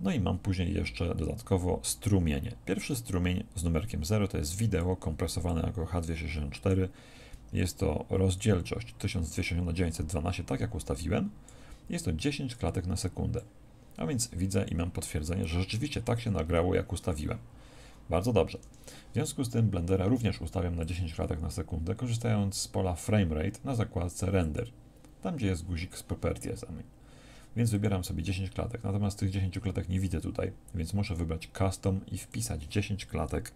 No i mam później jeszcze dodatkowo strumienie. Pierwszy strumień z numerkiem 0 to jest wideo kompresowane jako H264. Jest to rozdzielczość 1280×912, tak jak ustawiłem. Jest to 10 klatek na sekundę. A więc widzę i mam potwierdzenie, że rzeczywiście tak się nagrało, jak ustawiłem. Bardzo dobrze. W związku z tym Blendera również ustawiam na 10 klatek na sekundę, korzystając z pola Framerate na zakładce Render, tam gdzie jest guzik z Propertiesami. Więc wybieram sobie 10 klatek, natomiast tych 10 klatek nie widzę tutaj, więc muszę wybrać Custom i wpisać 10 klatek,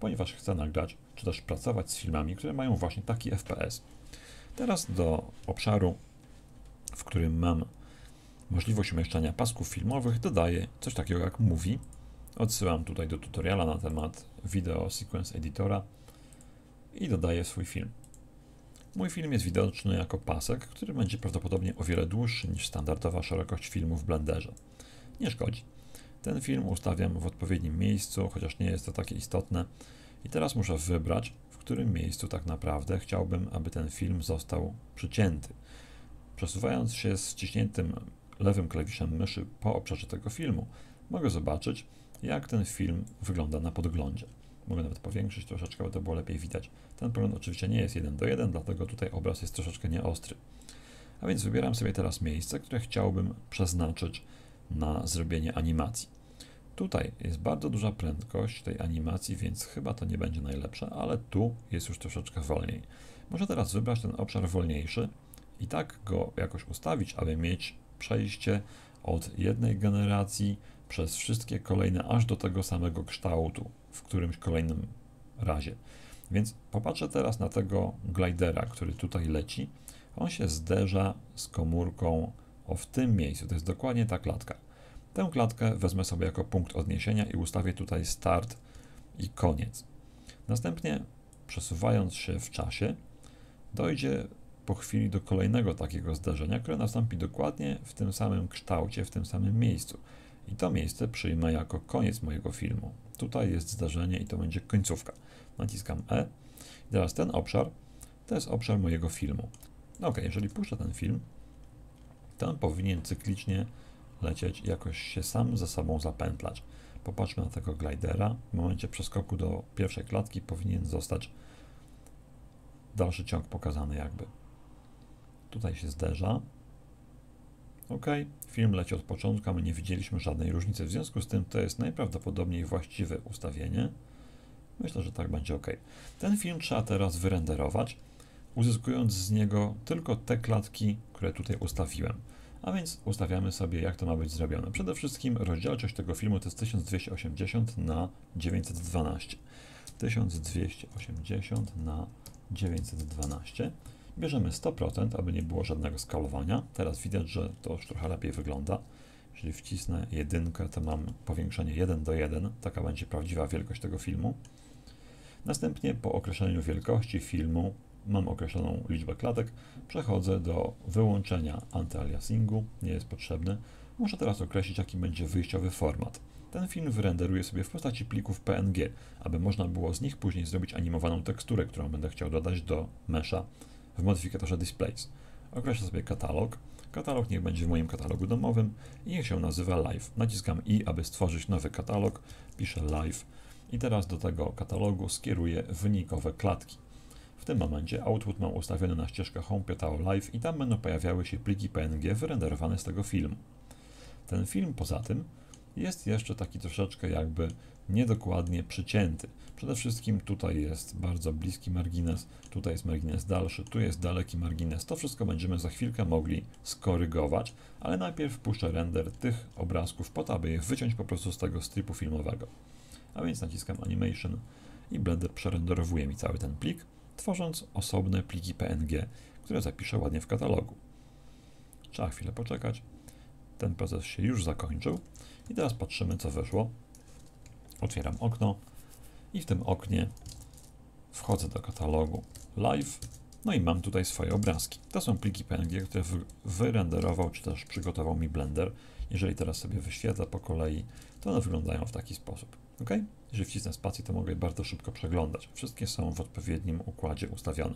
ponieważ chcę nagrać, czy też pracować z filmami, które mają właśnie taki FPS. Teraz do obszaru, w którym mam możliwość umieszczania pasków filmowych, dodaję coś takiego jak Movie. Odsyłam tutaj do tutoriala na temat Video Sequence Editora i dodaję swój film. Mój film jest widoczny jako pasek, który będzie prawdopodobnie o wiele dłuższy niż standardowa szerokość filmu w Blenderze. Nie szkodzi. Ten film ustawiam w odpowiednim miejscu, chociaż nie jest to takie istotne. I teraz muszę wybrać, w którym miejscu tak naprawdę chciałbym, aby ten film został przycięty. Przesuwając się z ściśniętym lewym klawiszem myszy po obszarze tego filmu, mogę zobaczyć, jak ten film wygląda na podglądzie. Mogę nawet powiększyć troszeczkę, by to było lepiej widać. Ten pogląd oczywiście nie jest 1:1, dlatego tutaj obraz jest troszeczkę nieostry. A więc wybieram sobie teraz miejsce, które chciałbym przeznaczyć na zrobienie animacji. Tutaj jest bardzo duża prędkość tej animacji, więc chyba to nie będzie najlepsze, ale tu jest już troszeczkę wolniej. Może teraz wybrać ten obszar wolniejszy i tak go jakoś ustawić, aby mieć przejście od jednej generacji przez wszystkie kolejne, aż do tego samego kształtu w którymś kolejnym razie. Więc popatrzę teraz na tego glidera, który tutaj leci. On się zderza z komórką w tym miejscu. To jest dokładnie ta klatka. Tę klatkę wezmę sobie jako punkt odniesienia i ustawię tutaj start i koniec. Następnie, przesuwając się w czasie, dojdzie po chwili do kolejnego takiego zdarzenia, które nastąpi dokładnie w tym samym kształcie, w tym samym miejscu. I to miejsce przyjmę jako koniec mojego filmu. Tutaj jest zdarzenie i to będzie końcówka. Naciskam E. I teraz ten obszar to jest obszar mojego filmu. Ok, jeżeli puszczę ten film, to on powinien cyklicznie lecieć, jakoś się sam ze sobą zapętlać. Popatrzmy na tego glidera. W momencie przeskoku do pierwszej klatki powinien zostać dalszy ciąg pokazany jakby. Tutaj się zderza. Ok, film leci od początku, a my nie widzieliśmy żadnej różnicy, w związku z tym to jest najprawdopodobniej właściwe ustawienie. Myślę, że tak będzie ok. Ten film trzeba teraz wyrenderować, uzyskując z niego tylko te klatki, które tutaj ustawiłem. A więc ustawiamy sobie, jak to ma być zrobione. Przede wszystkim rozdzielczość tego filmu to jest 1280×912. 1280×912. Bierzemy 100%, aby nie było żadnego skalowania. Teraz widać, że to już trochę lepiej wygląda. Jeżeli wcisnę 1, to mam powiększenie 1:1. Taka będzie prawdziwa wielkość tego filmu. Następnie po określeniu wielkości filmu, mam określoną liczbę klatek, przechodzę do wyłączenia antyaliasingu. Nie jest potrzebny. Muszę teraz określić, jaki będzie wyjściowy format. Ten film wyrenderuję sobie w postaci plików PNG, aby można było z nich później zrobić animowaną teksturę, którą będę chciał dodać do mesha w modyfikatorze Displace. Określę sobie katalog. Katalog niech będzie w moim katalogu domowym i niech się nazywa Live. Naciskam I, aby stworzyć nowy katalog. Piszę Live i teraz do tego katalogu skieruję wynikowe klatki. W tym momencie output mam ustawiony na ścieżkę Home Piotr Live i tam będą pojawiały się pliki PNG wyrenderowane z tego filmu. Ten film poza tym jest jeszcze taki troszeczkę jakby niedokładnie przycięty. Przede wszystkim tutaj jest bardzo bliski margines, tutaj jest margines dalszy, tu jest daleki margines. To wszystko będziemy za chwilkę mogli skorygować, ale najpierw puszczę render tych obrazków po to, aby je wyciąć po prostu z tego stripu filmowego. A więc naciskam Animation i Blender przerenderowuje mi cały ten plik, tworząc osobne pliki PNG, które zapiszę ładnie w katalogu. Trzeba chwilę poczekać. Ten proces się już zakończył i teraz patrzymy, co wyszło. Otwieram okno i w tym oknie wchodzę do katalogu Live, no i mam tutaj swoje obrazki. To są pliki PNG, które wyrenderował, czy też przygotował mi Blender. Jeżeli teraz sobie wyświetlę po kolei, to one wyglądają w taki sposób. Ok? Jeżeli wcisnę spację, to mogę je bardzo szybko przeglądać. Wszystkie są w odpowiednim układzie ustawione.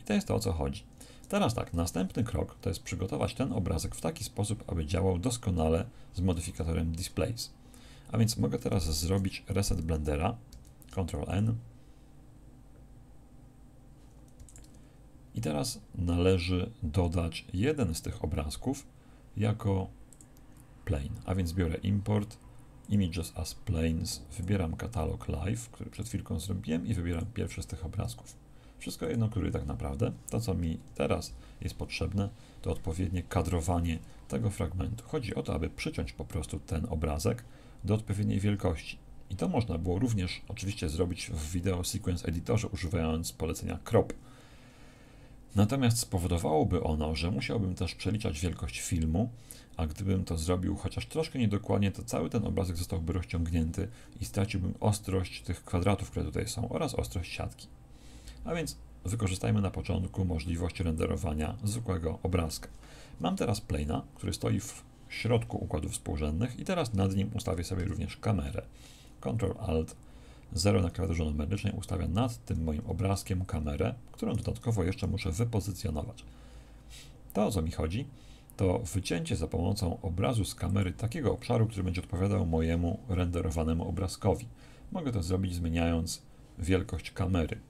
I to jest to, o co chodzi. Teraz tak, następny krok to jest przygotować ten obrazek w taki sposób, aby działał doskonale z modyfikatorem Displace. A więc mogę teraz zrobić reset Blendera, Ctrl N I teraz należy dodać jeden z tych obrazków jako plane. A więc biorę import images as planes, wybieram katalog live, który przed chwilką zrobiłem i wybieram pierwszy z tych obrazków. Wszystko jedno, który tak naprawdę. To, co mi teraz jest potrzebne, to odpowiednie kadrowanie tego fragmentu. Chodzi o to, aby przyciąć po prostu ten obrazek do odpowiedniej wielkości. I to można było również oczywiście zrobić w Video Sequence Editorze, używając polecenia crop. Natomiast spowodowałoby ono, że musiałbym też przeliczać wielkość filmu, a gdybym to zrobił chociaż troszkę niedokładnie, to cały ten obrazek zostałby rozciągnięty i straciłbym ostrość tych kwadratów, które tutaj są, oraz ostrość siatki. A więc wykorzystajmy na początku możliwość renderowania zwykłego obrazka. Mam teraz plane'a, który stoi w środku układów współrzędnych i teraz nad nim ustawię sobie również kamerę. Ctrl Alt 0 na klawiaturze numerycznej ustawiam nad tym moim obrazkiem kamerę, którą dodatkowo jeszcze muszę wypozycjonować. To, o co mi chodzi, to wycięcie za pomocą obrazu z kamery takiego obszaru, który będzie odpowiadał mojemu renderowanemu obrazkowi. Mogę to zrobić zmieniając wielkość kamery.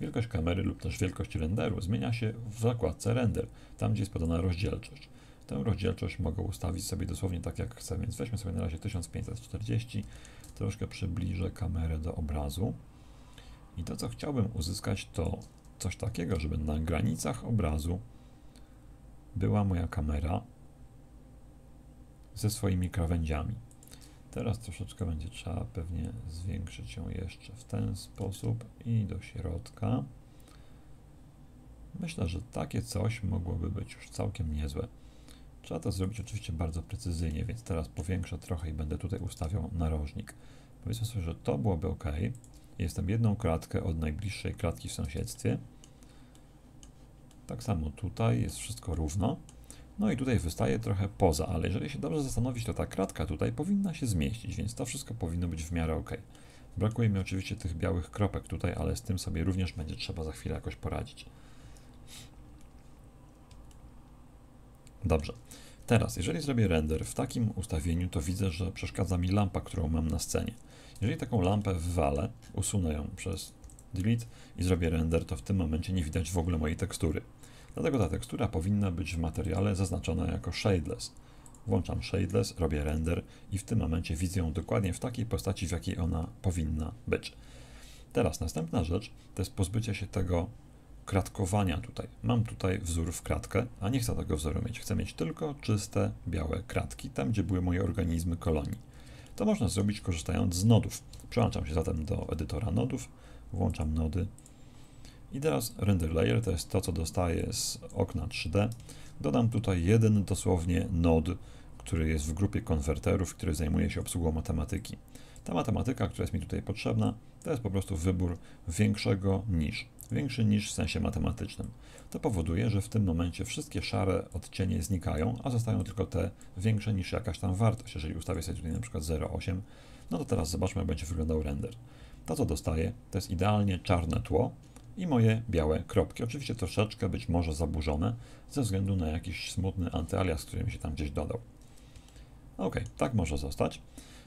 Wielkość kamery lub też wielkość renderu zmienia się w zakładce Render, tam gdzie jest podana rozdzielczość. Tę rozdzielczość mogę ustawić sobie dosłownie tak jak chcę, więc weźmy sobie na razie 1540, troszkę przybliżę kamerę do obrazu. I to, co chciałbym uzyskać, to coś takiego, żeby na granicach obrazu była moja kamera ze swoimi krawędziami. Teraz troszeczkę będzie trzeba pewnie zwiększyć ją jeszcze w ten sposób i do środka. Myślę, że takie coś mogłoby być już całkiem niezłe. Trzeba to zrobić oczywiście bardzo precyzyjnie, więc teraz powiększę trochę i będę tutaj ustawiał narożnik. Powiedzmy sobie, że to byłoby ok. Jestem jedną kratkę od najbliższej kratki w sąsiedztwie. Tak samo tutaj jest wszystko równo. No i tutaj wystaje trochę poza, ale jeżeli się dobrze zastanowić, to ta kratka tutaj powinna się zmieścić, więc to wszystko powinno być w miarę ok. Brakuje mi oczywiście tych białych kropek tutaj, ale z tym sobie również będzie trzeba za chwilę jakoś poradzić. Dobrze. Teraz, jeżeli zrobię render w takim ustawieniu, to widzę, że przeszkadza mi lampa, którą mam na scenie. Jeżeli taką lampę wywalę, usunę ją przez delete i zrobię render, to w tym momencie nie widać w ogóle mojej tekstury. Dlatego ta tekstura powinna być w materiale zaznaczona jako shadeless. Włączam shadeless, robię render i w tym momencie widzę ją dokładnie w takiej postaci, w jakiej ona powinna być. Teraz następna rzecz to jest pozbycie się tego kratkowania tutaj. Mam tutaj wzór w kratkę, a nie chcę tego wzoru mieć. Chcę mieć tylko czyste, białe kratki, tam gdzie były moje organizmy kolonii. To można zrobić korzystając z nodów. Przełączam się zatem do edytora nodów, włączam nody. I teraz render layer to jest to, co dostaję z okna 3D. Dodam tutaj jeden dosłownie nod, który jest w grupie konwerterów, który zajmuje się obsługą matematyki. Ta matematyka, która jest mi tutaj potrzebna, to jest po prostu wybór większego niż. Większy niż w sensie matematycznym. To powoduje, że w tym momencie wszystkie szare odcienie znikają, a zostają tylko te większe niż jakaś tam wartość. Jeżeli ustawię sobie tutaj na przykład 0,8, no to teraz zobaczmy, jak będzie wyglądał render. To, co dostaję, to jest idealnie czarne tło i moje białe kropki. Oczywiście troszeczkę być może zaburzone ze względu na jakiś smutny antyalias, który mi się tam gdzieś dodał. Ok, tak może zostać.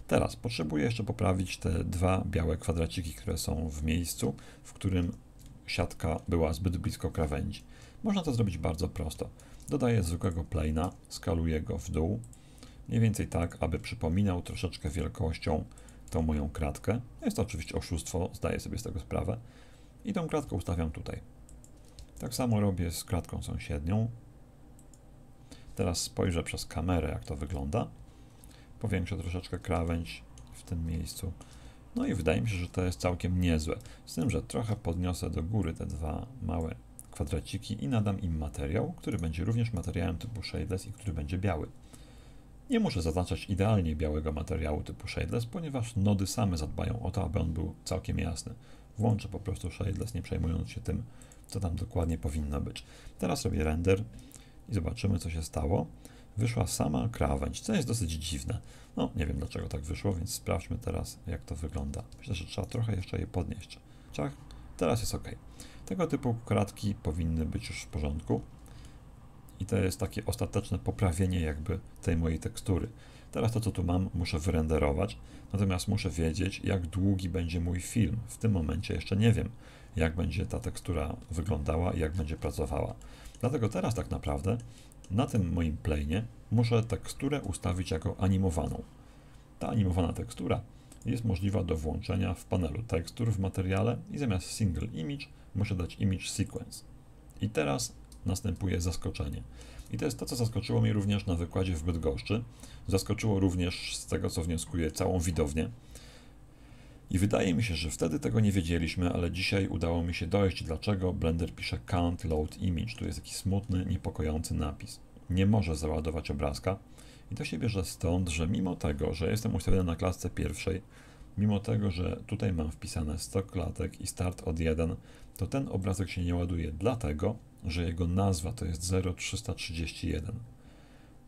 Teraz potrzebuję jeszcze poprawić te dwa białe kwadraciki, które są w miejscu, w którym siatka była zbyt blisko krawędzi. Można to zrobić bardzo prosto. Dodaję zwykłego plane'a, skaluję go w dół, mniej więcej tak, aby przypominał troszeczkę wielkością tą moją kratkę. Jest to oczywiście oszustwo, zdaję sobie z tego sprawę. I tą kratkę ustawiam tutaj. Tak samo robię z kratką sąsiednią. Teraz spojrzę przez kamerę, jak to wygląda. Powiększę troszeczkę krawędź w tym miejscu. No i wydaje mi się, że to jest całkiem niezłe. Z tym, że trochę podniosę do góry te dwa małe kwadraciki i nadam im materiał, który będzie również materiałem typu shadeless i który będzie biały. Nie muszę zaznaczać idealnie białego materiału typu shadeless, ponieważ nody same zadbają o to, aby on był całkiem jasny. Włączę po prostu shadeless, nie przejmując się tym, co tam dokładnie powinno być. Teraz robię render i zobaczymy, co się stało. Wyszła sama krawędź, co jest dosyć dziwne. No, nie wiem dlaczego tak wyszło, więc sprawdźmy teraz, jak to wygląda. Myślę, że trzeba trochę jeszcze je podnieść. Ciach, teraz jest ok. Tego typu kratki powinny być już w porządku. I to jest takie ostateczne poprawienie jakby tej mojej tekstury. Teraz to, co tu mam, muszę wyrenderować, natomiast muszę wiedzieć, jak długi będzie mój film. W tym momencie jeszcze nie wiem, jak będzie ta tekstura wyglądała i jak będzie pracowała. Dlatego teraz tak naprawdę na tym moim planie muszę teksturę ustawić jako animowaną. Ta animowana tekstura jest możliwa do włączenia w panelu tekstur w materiale i zamiast single image muszę dać image sequence. I teraz następuje zaskoczenie. I to jest to, co zaskoczyło mnie również na wykładzie w Bydgoszczy. Zaskoczyło również, z tego co wnioskuję, całą widownię. I wydaje mi się, że wtedy tego nie wiedzieliśmy, ale dzisiaj udało mi się dojść, dlaczego Blender pisze Can't Load Image. Tu jest jakiś smutny, niepokojący napis. Nie może załadować obrazka. I to się bierze stąd, że mimo tego, że jestem ustawiony na klasce pierwszej, mimo tego, że tutaj mam wpisane 100 klatek i start od 1, to ten obrazek się nie ładuje, dlatego że jego nazwa to jest 0331.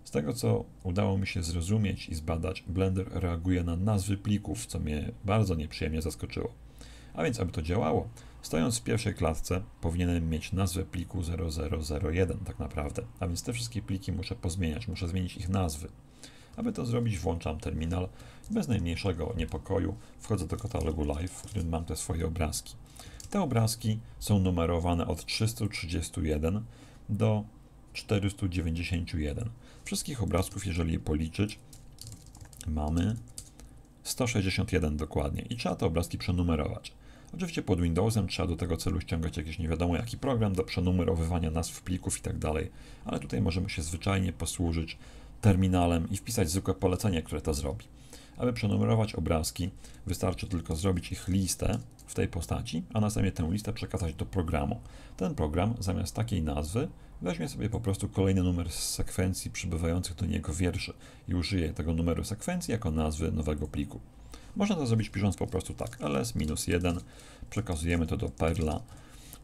Z tego, co udało mi się zrozumieć i zbadać, Blender reaguje na nazwy plików, co mnie bardzo nieprzyjemnie zaskoczyło. A więc, aby to działało, stojąc w pierwszej klatce, powinienem mieć nazwę pliku 0001 tak naprawdę. A więc te wszystkie pliki muszę pozmieniać, muszę zmienić ich nazwy. Aby to zrobić, włączam terminal i bez najmniejszego niepokoju wchodzę do katalogu live, w którym mam te swoje obrazki. Te obrazki są numerowane od 331 do 491. Wszystkich obrazków, jeżeli je policzyć, mamy 161 dokładnie i trzeba te obrazki przenumerować. Oczywiście pod Windowsem trzeba do tego celu ściągać jakiś nie wiadomo jaki program do przenumerowywania nazw plików i tak dalej, ale tutaj możemy się zwyczajnie posłużyć terminalem i wpisać zwykłe polecenie, które to zrobi. Aby przenumerować obrazki, wystarczy tylko zrobić ich listę w tej postaci, a następnie tę listę przekazać do programu. Ten program zamiast takiej nazwy weźmie sobie po prostu kolejny numer z sekwencji przybywających do niego wierszy i użyje tego numeru sekwencji jako nazwy nowego pliku. Można to zrobić pisząc po prostu tak, ls-1, przekazujemy to do Perla,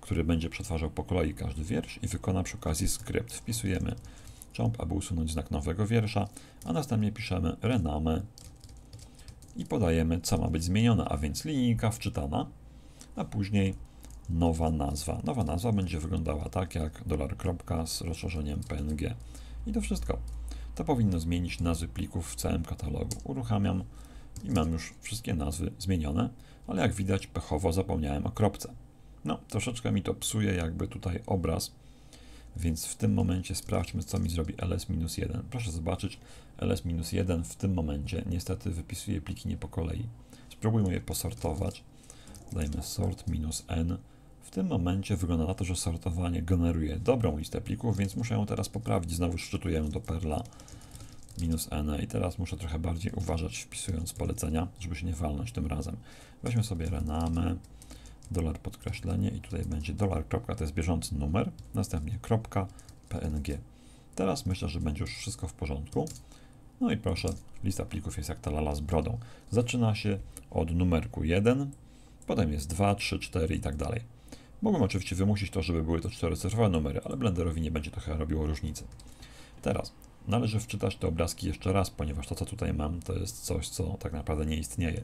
który będzie przetwarzał po kolei każdy wiersz i wykona przy okazji skrypt. Wpisujemy chomp, aby usunąć znak nowego wiersza, a następnie piszemy rename i podajemy, co ma być zmienione, a więc linijka wczytana, a później nowa nazwa. Nowa nazwa będzie wyglądała tak jak $. Z rozszerzeniem PNG. I to wszystko. To powinno zmienić nazwy plików w całym katalogu. Uruchamiam i mam już wszystkie nazwy zmienione, ale jak widać pechowo zapomniałem o kropce. No, troszeczkę mi to psuje jakby tutaj obraz, więc w tym momencie sprawdźmy, co mi zrobi ls-1. Proszę zobaczyć, ls-1 w tym momencie niestety wypisuje pliki nie po kolei. Spróbujmy je posortować. Dajmy sort-n. W tym momencie wygląda na to, że sortowanie generuje dobrą listę plików, więc muszę ją teraz poprawić. Znowu szczytuję do perla -n i teraz muszę trochę bardziej uważać, wpisując polecenia, żeby się nie walnąć tym razem. Weźmy sobie rename, $, i tutaj będzie $, to jest bieżący numer, następnie kropka png. Teraz myślę, że będzie już wszystko w porządku. No i proszę, lista plików jest jak ta lala z brodą. Zaczyna się od numerku 1, potem jest 2, 3, 4 i tak dalej. Mogłem oczywiście wymusić to, żeby były to 4-cyfrowe numery, ale Blenderowi nie będzie to chyba robiło różnicy. Teraz należy wczytać te obrazki jeszcze raz, ponieważ to, co tutaj mam, to jest coś, co tak naprawdę nie istnieje.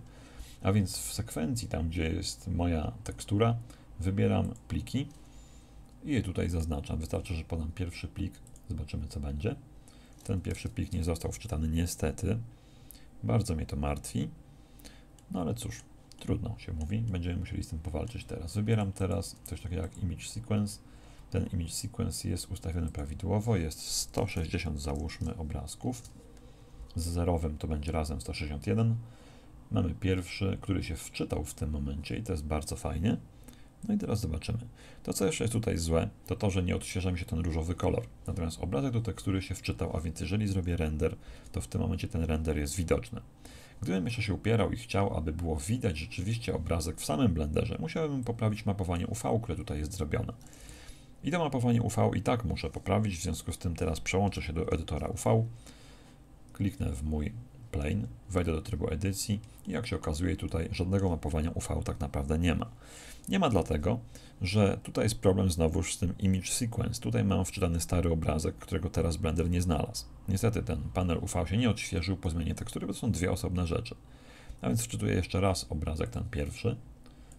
A więc w sekwencji, tam gdzie jest moja tekstura, wybieram pliki i je tutaj zaznaczam. Wystarczy, że podam pierwszy plik, zobaczymy, co będzie. Ten pierwszy plik nie został wczytany niestety. Bardzo mnie to martwi. No ale cóż, trudno się mówi, będziemy musieli z tym powalczyć teraz. Wybieram teraz coś takiego jak Image Sequence. Ten Image Sequence jest ustawiony prawidłowo, jest 160 załóżmy obrazków. Z zerowym to będzie razem 161. Mamy pierwszy, który się wczytał w tym momencie i to jest bardzo fajnie. No i teraz zobaczymy. To, co jeszcze jest tutaj złe, to to, że nie odświeża mi się ten różowy kolor. Natomiast obrazek do tekstury się wczytał, a więc jeżeli zrobię render, to w tym momencie ten render jest widoczny. Gdybym jeszcze się upierał i chciał, aby było widać rzeczywiście obrazek w samym blenderze, musiałbym poprawić mapowanie UV, które tutaj jest zrobione. I to mapowanie UV i tak muszę poprawić, w związku z tym teraz przełączę się do edytora UV, kliknę w mój plane, wejdę do trybu edycji i jak się okazuje tutaj żadnego mapowania UV tak naprawdę nie ma. Nie ma dlatego, że tutaj jest problem znowuż z tym Image Sequence. Tutaj mam wczytany stary obrazek, którego teraz Blender nie znalazł. Niestety ten panel UV się nie odświeżył po zmianie tekstury, bo to są dwie osobne rzeczy. A więc wczytuję jeszcze raz obrazek ten pierwszy,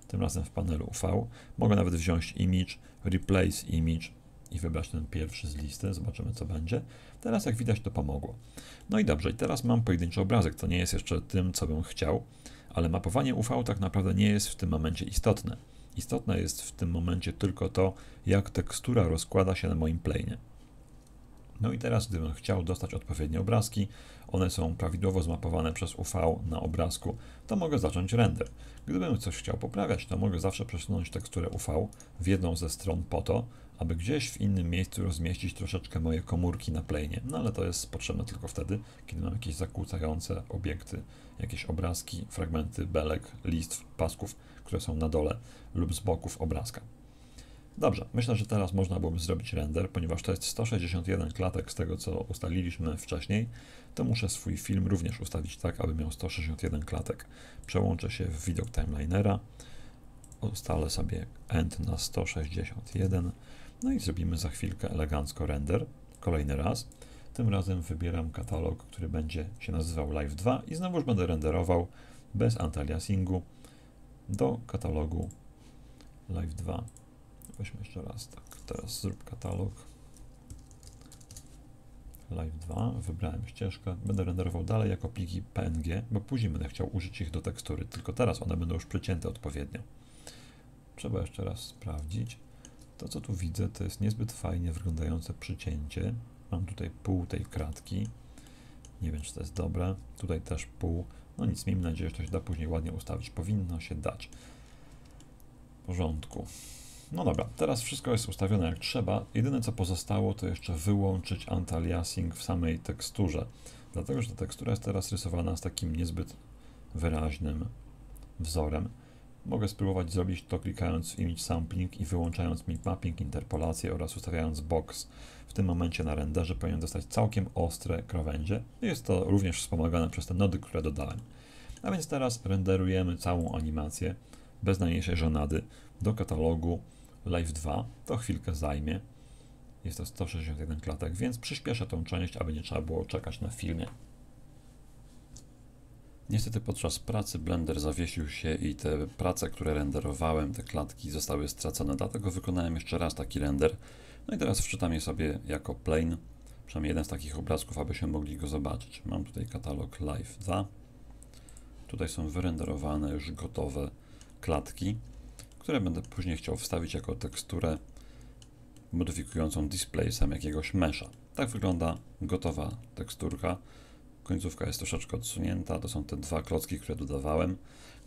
tym razem w panelu UV. Mogę nawet wziąć Image, Replace Image, i wybrać ten pierwszy z listy. Zobaczymy, co będzie. Teraz, jak widać, to pomogło. No i dobrze, i teraz mam pojedynczy obrazek. To nie jest jeszcze tym, co bym chciał, ale mapowanie UV tak naprawdę nie jest w tym momencie istotne. Istotne jest w tym momencie tylko to, jak tekstura rozkłada się na moim planie. No i teraz, gdybym chciał dostać odpowiednie obrazki, one są prawidłowo zmapowane przez UV na obrazku, to mogę zacząć render. Gdybym coś chciał poprawiać, to mogę zawsze przesunąć teksturę UV w jedną ze stron po to, aby gdzieś w innym miejscu rozmieścić troszeczkę moje komórki na planie. No ale to jest potrzebne tylko wtedy, kiedy mam jakieś zakłócające obiekty, jakieś obrazki, fragmenty belek, listw, pasków, które są na dole lub z boków obrazka. Dobrze, myślę, że teraz można byłoby zrobić render, ponieważ to jest 161 klatek z tego, co ustaliliśmy wcześniej, to muszę swój film również ustawić tak, aby miał 161 klatek. Przełączę się w widok timelinera, ustalę sobie end na 161, no i zrobimy za chwilkę elegancko render, kolejny raz. Tym razem wybieram katalog, który będzie się nazywał Live 2 i znowuż będę renderował bez antyaliasingu do katalogu Live 2. Weźmy jeszcze raz, tak, teraz zrób katalog Live 2, wybrałem ścieżkę, będę renderował dalej jako pliki PNG, bo później będę chciał użyć ich do tekstury, tylko teraz one będą już przycięte odpowiednio. Trzeba jeszcze raz sprawdzić. To, co tu widzę, to jest niezbyt fajnie wyglądające przycięcie. Mam tutaj pół tej kratki, nie wiem, czy to jest dobre, tutaj też pół, no nic, miejmy nadzieję, że to się da później ładnie ustawić, powinno się dać. W porządku. No dobra, teraz wszystko jest ustawione jak trzeba. Jedyne, co pozostało, to jeszcze wyłączyć antyaliasing w samej teksturze, dlatego że ta tekstura jest teraz rysowana z takim niezbyt wyraźnym wzorem. Mogę spróbować zrobić to klikając w Image Sampling i wyłączając mipmapping, interpolację oraz ustawiając box. W tym momencie na renderze powinien dostać całkiem ostre krawędzie. Jest to również wspomagane przez te nody, które dodałem. A więc teraz renderujemy całą animację bez najmniejszej żenady do katalogu Live 2, to chwilkę zajmie, jest to 161 klatek, więc przyspieszę tą część, aby nie trzeba było czekać na filmie. Niestety podczas pracy Blender zawiesił się i te prace, które renderowałem, te klatki zostały stracone, dlatego wykonałem jeszcze raz taki render. No i teraz wczytam je sobie jako plane, przynajmniej jeden z takich obrazków, abyśmy mogli go zobaczyć. Mam tutaj katalog Live 2, tutaj są wyrenderowane już gotowe klatki, które będę później chciał wstawić jako teksturę modyfikującą Displace'em jakiegoś mesha. Tak wygląda gotowa teksturka. Końcówka jest troszeczkę odsunięta, to są te dwa klocki, które dodawałem.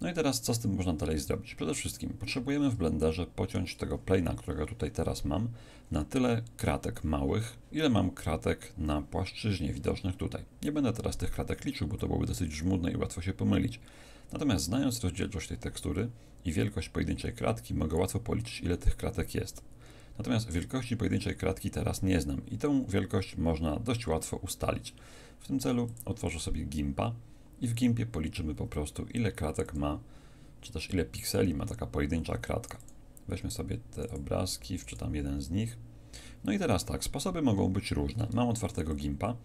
No i teraz co z tym można dalej zrobić? Przede wszystkim potrzebujemy w Blenderze pociąć tego plane'a, którego tutaj teraz mam, na tyle kratek małych, ile mam kratek na płaszczyźnie widocznych tutaj. Nie będę teraz tych kratek liczył, bo to byłoby dosyć żmudne i łatwo się pomylić. Natomiast znając rozdzielczość tej tekstury i wielkość pojedynczej kratki, mogę łatwo policzyć, ile tych kratek jest. Natomiast wielkości pojedynczej kratki teraz nie znam i tę wielkość można dość łatwo ustalić. W tym celu otworzę sobie GIMPa i w GIMPie policzymy po prostu, ile kratek ma, czy też ile pikseli ma taka pojedyncza kratka. Weźmy sobie te obrazki, wczytam jeden z nich. No i teraz tak, sposoby mogą być różne. Mam otwartego GIMPa.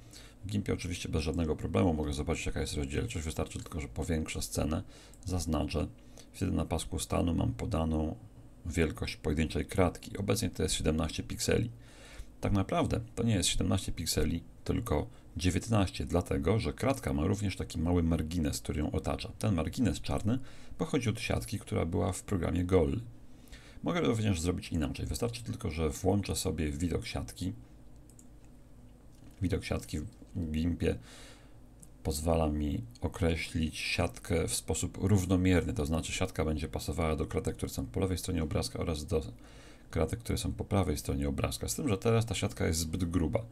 W GIMPie oczywiście bez żadnego problemu mogę zobaczyć, jaka jest rozdzielczość. Wystarczy tylko, że powiększę scenę, zaznaczę. Wtedy na pasku stanu mam podaną wielkość pojedynczej kratki. Obecnie to jest 17 pikseli. Tak naprawdę to nie jest 17 pikseli, tylko 19, dlatego że kratka ma również taki mały margines, który ją otacza. Ten margines czarny pochodzi od siatki, która była w programie Golly. Mogę również zrobić inaczej. Wystarczy tylko, że włączę sobie widok siatki. Widok siatki w GIMPie pozwala mi określić siatkę w sposób równomierny, to znaczy siatka będzie pasowała do kratek, które są po lewej stronie obrazka oraz do kratek, które są po prawej stronie obrazka, z tym, że teraz ta siatka jest zbyt gruba.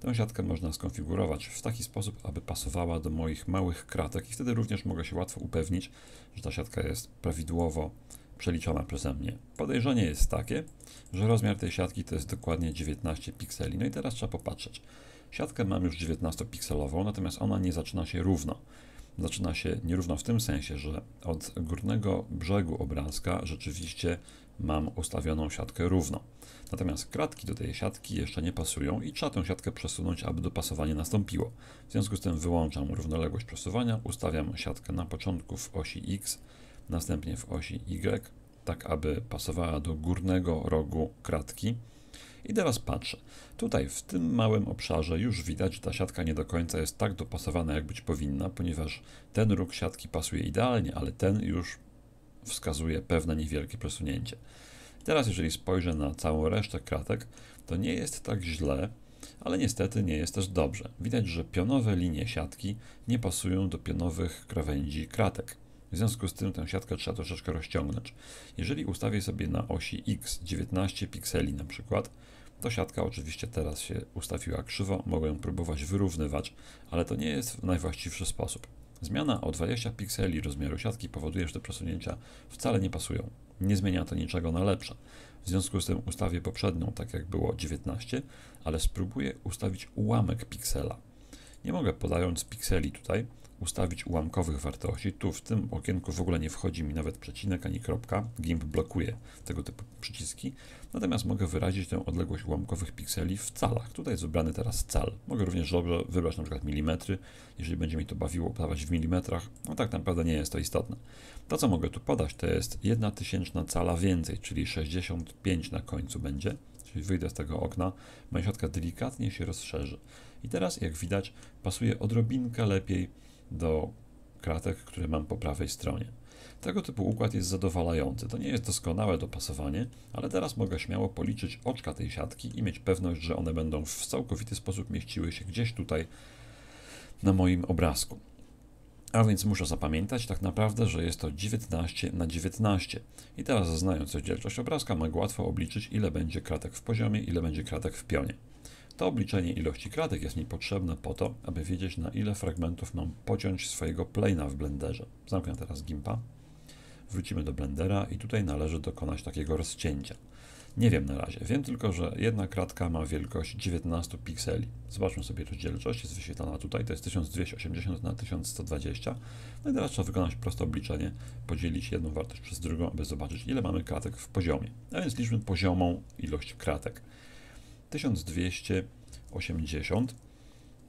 Tę siatkę można skonfigurować w taki sposób, aby pasowała do moich małych kratek i wtedy również mogę się łatwo upewnić, że ta siatka jest prawidłowo przeliczona przeze mnie. Podejrzenie jest takie, że rozmiar tej siatki to jest dokładnie 19 pikseli. No i teraz trzeba popatrzeć. Siatkę mam już 19-pikselową, natomiast ona nie zaczyna się równo. Zaczyna się nierówno w tym sensie, że od górnego brzegu obrazka rzeczywiście mam ustawioną siatkę równo. Natomiast kratki do tej siatki jeszcze nie pasują i trzeba tę siatkę przesunąć, aby dopasowanie nastąpiło. W związku z tym wyłączam równoległość przesuwania, ustawiam siatkę na początku w osi X, następnie w osi Y, tak aby pasowała do górnego rogu kratki. I teraz patrzę. Tutaj w tym małym obszarze już widać, że ta siatka nie do końca jest tak dopasowana, jak być powinna, ponieważ ten róg siatki pasuje idealnie, ale ten już wskazuje pewne niewielkie przesunięcie. Teraz jeżeli spojrzę na całą resztę kratek, to nie jest tak źle, ale niestety nie jest też dobrze. Widać, że pionowe linie siatki nie pasują do pionowych krawędzi kratek. W związku z tym tę siatkę trzeba troszeczkę rozciągnąć. Jeżeli ustawię sobie na osi X 19 pikseli na przykład, to siatka oczywiście teraz się ustawiła krzywo, mogę ją próbować wyrównywać, ale to nie jest najwłaściwszy sposób. Zmiana o 20 pikseli rozmiaru siatki powoduje, że te przesunięcia wcale nie pasują. Nie zmienia to niczego na lepsze. W związku z tym ustawię poprzednią, tak jak było 19, ale spróbuję ustawić ułamek piksela. Nie mogę, podając pikseli tutaj, ustawić ułamkowych wartości. Tu w tym okienku w ogóle nie wchodzi mi nawet przecinek ani kropka. GIMP blokuje tego typu przyciski. Natomiast mogę wyrazić tę odległość ułamkowych pikseli w calach. Tutaj jest wybrany teraz cal. Mogę również dobrze wybrać na przykład milimetry. Jeżeli będzie mi to bawiło podawać w milimetrach, no tak naprawdę nie jest to istotne. To, co mogę tu podać, to jest 1/1000 cala więcej, czyli 65 na końcu będzie. Czyli wyjdę z tego okna, moja siatka delikatnie się rozszerzy. I teraz, jak widać, pasuje odrobinkę lepiej do kratek, które mam po prawej stronie. Tego typu układ jest zadowalający. To nie jest doskonałe dopasowanie, ale teraz mogę śmiało policzyć oczka tej siatki i mieć pewność, że one będą w całkowity sposób mieściły się gdzieś tutaj na moim obrazku. A więc muszę zapamiętać tak naprawdę, że jest to 19x19. I teraz, znając rozdzielczość obrazka, mogę łatwo obliczyć, ile będzie kratek w poziomie, ile będzie kratek w pionie. To obliczenie ilości kratek jest mi potrzebne po to, aby wiedzieć, na ile fragmentów mam pociąć swojego plane'a w Blenderze. Zamknę teraz Gimpa, wrócimy do Blendera i tutaj należy dokonać takiego rozcięcia. Nie wiem na razie, wiem tylko, że jedna kratka ma wielkość 19 pikseli. Zobaczmy sobie rozdzielczość, jest wyświetlana tutaj, to jest 1280 na 1120. No i teraz trzeba wykonać proste obliczenie, podzielić jedną wartość przez drugą, aby zobaczyć, ile mamy kratek w poziomie. A więc liczmy poziomą ilość kratek. 1280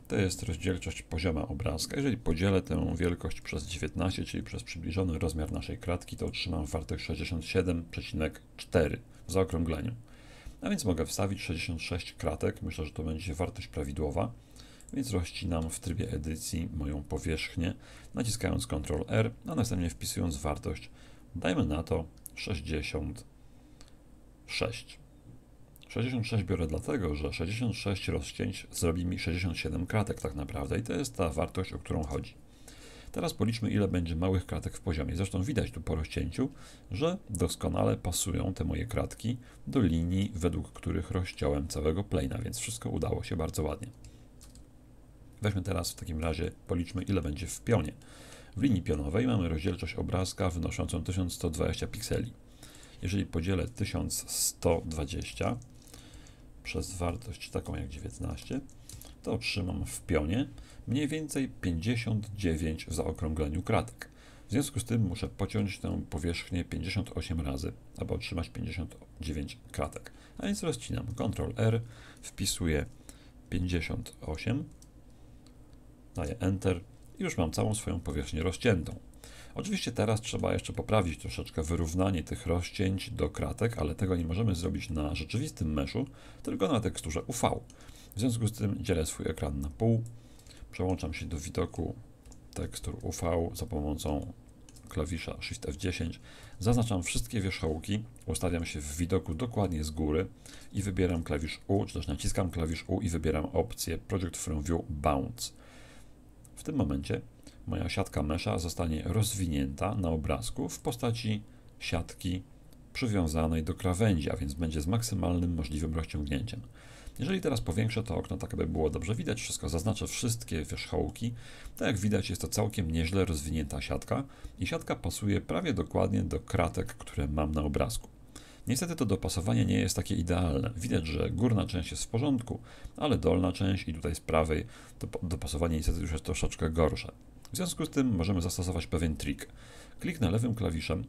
to jest rozdzielczość pozioma obrazka. Jeżeli podzielę tę wielkość przez 19, czyli przez przybliżony rozmiar naszej kratki, to otrzymam wartość 67,4 w zaokrągleniu. A więc mogę wstawić 66 kratek. Myślę, że to będzie wartość prawidłowa. Więc rozcinam w trybie edycji moją powierzchnię, naciskając Ctrl R, a następnie wpisując wartość. Dajmy na to 66. 66 biorę dlatego, że 66 rozcięć zrobi mi 67 kratek tak naprawdę i to jest ta wartość, o którą chodzi. Teraz policzmy, ile będzie małych kratek w poziomie. Zresztą widać tu po rozcięciu, że doskonale pasują te moje kratki do linii, według których rozciąłem całego plane'a, więc wszystko udało się bardzo ładnie. Weźmy teraz w takim razie, policzmy, ile będzie w pionie. W linii pionowej mamy rozdzielczość obrazka wynoszącą 1120 pikseli. Jeżeli podzielę 1120 przez wartość taką jak 19, to otrzymam w pionie mniej więcej 59 w zaokrągleniu kratek. W związku z tym muszę pociąć tę powierzchnię 58 razy, aby otrzymać 59 kratek. A więc rozcinam Ctrl R, wpisuję 58, daję Enter i już mam całą swoją powierzchnię rozciętą. Oczywiście teraz trzeba jeszcze poprawić troszeczkę wyrównanie tych rozcięć do kratek, ale tego nie możemy zrobić na rzeczywistym meszu, tylko na teksturze UV. W związku z tym dzielę swój ekran na pół, przełączam się do widoku tekstur UV za pomocą klawisza Shift F10, zaznaczam wszystkie wierzchołki, ustawiam się w widoku dokładnie z góry i wybieram klawisz U, czy też naciskam klawisz U i wybieram opcję Project From View Bounce. W tym momencie moja siatka mesza zostanie rozwinięta na obrazku w postaci siatki przywiązanej do krawędzi, a więc będzie z maksymalnym możliwym rozciągnięciem. Jeżeli teraz powiększę to okno tak, aby było dobrze widać wszystko, zaznaczę wszystkie wierzchołki, tak jak widać jest to całkiem nieźle rozwinięta siatka i siatka pasuje prawie dokładnie do kratek, które mam na obrazku. Niestety to dopasowanie nie jest takie idealne. Widać, że górna część jest w porządku, ale dolna część i tutaj z prawej to dopasowanie niestety już jest troszeczkę gorsze. W związku z tym możemy zastosować pewien trik. Kliknę lewym klawiszem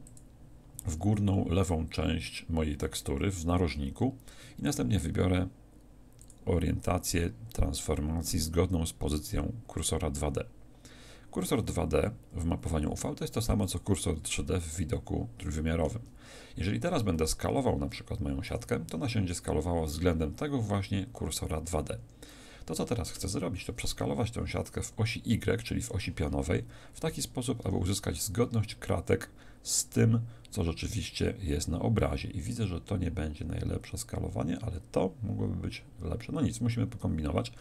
w górną lewą część mojej tekstury w narożniku i następnie wybiorę orientację transformacji zgodną z pozycją kursora 2D. Kursor 2D w mapowaniu UV to jest to samo co kursor 3D w widoku trójwymiarowym. Jeżeli teraz będę skalował na przykład moją siatkę, to ona się będzie skalowała względem tego właśnie kursora 2D. To, co teraz chcę zrobić, to przeskalować tę siatkę w osi Y, czyli w osi pionowej, w taki sposób, aby uzyskać zgodność kratek z tym, co rzeczywiście jest na obrazie. I widzę, że to nie będzie najlepsze skalowanie, ale to mogłoby być lepsze. No nic, musimy pokombinować.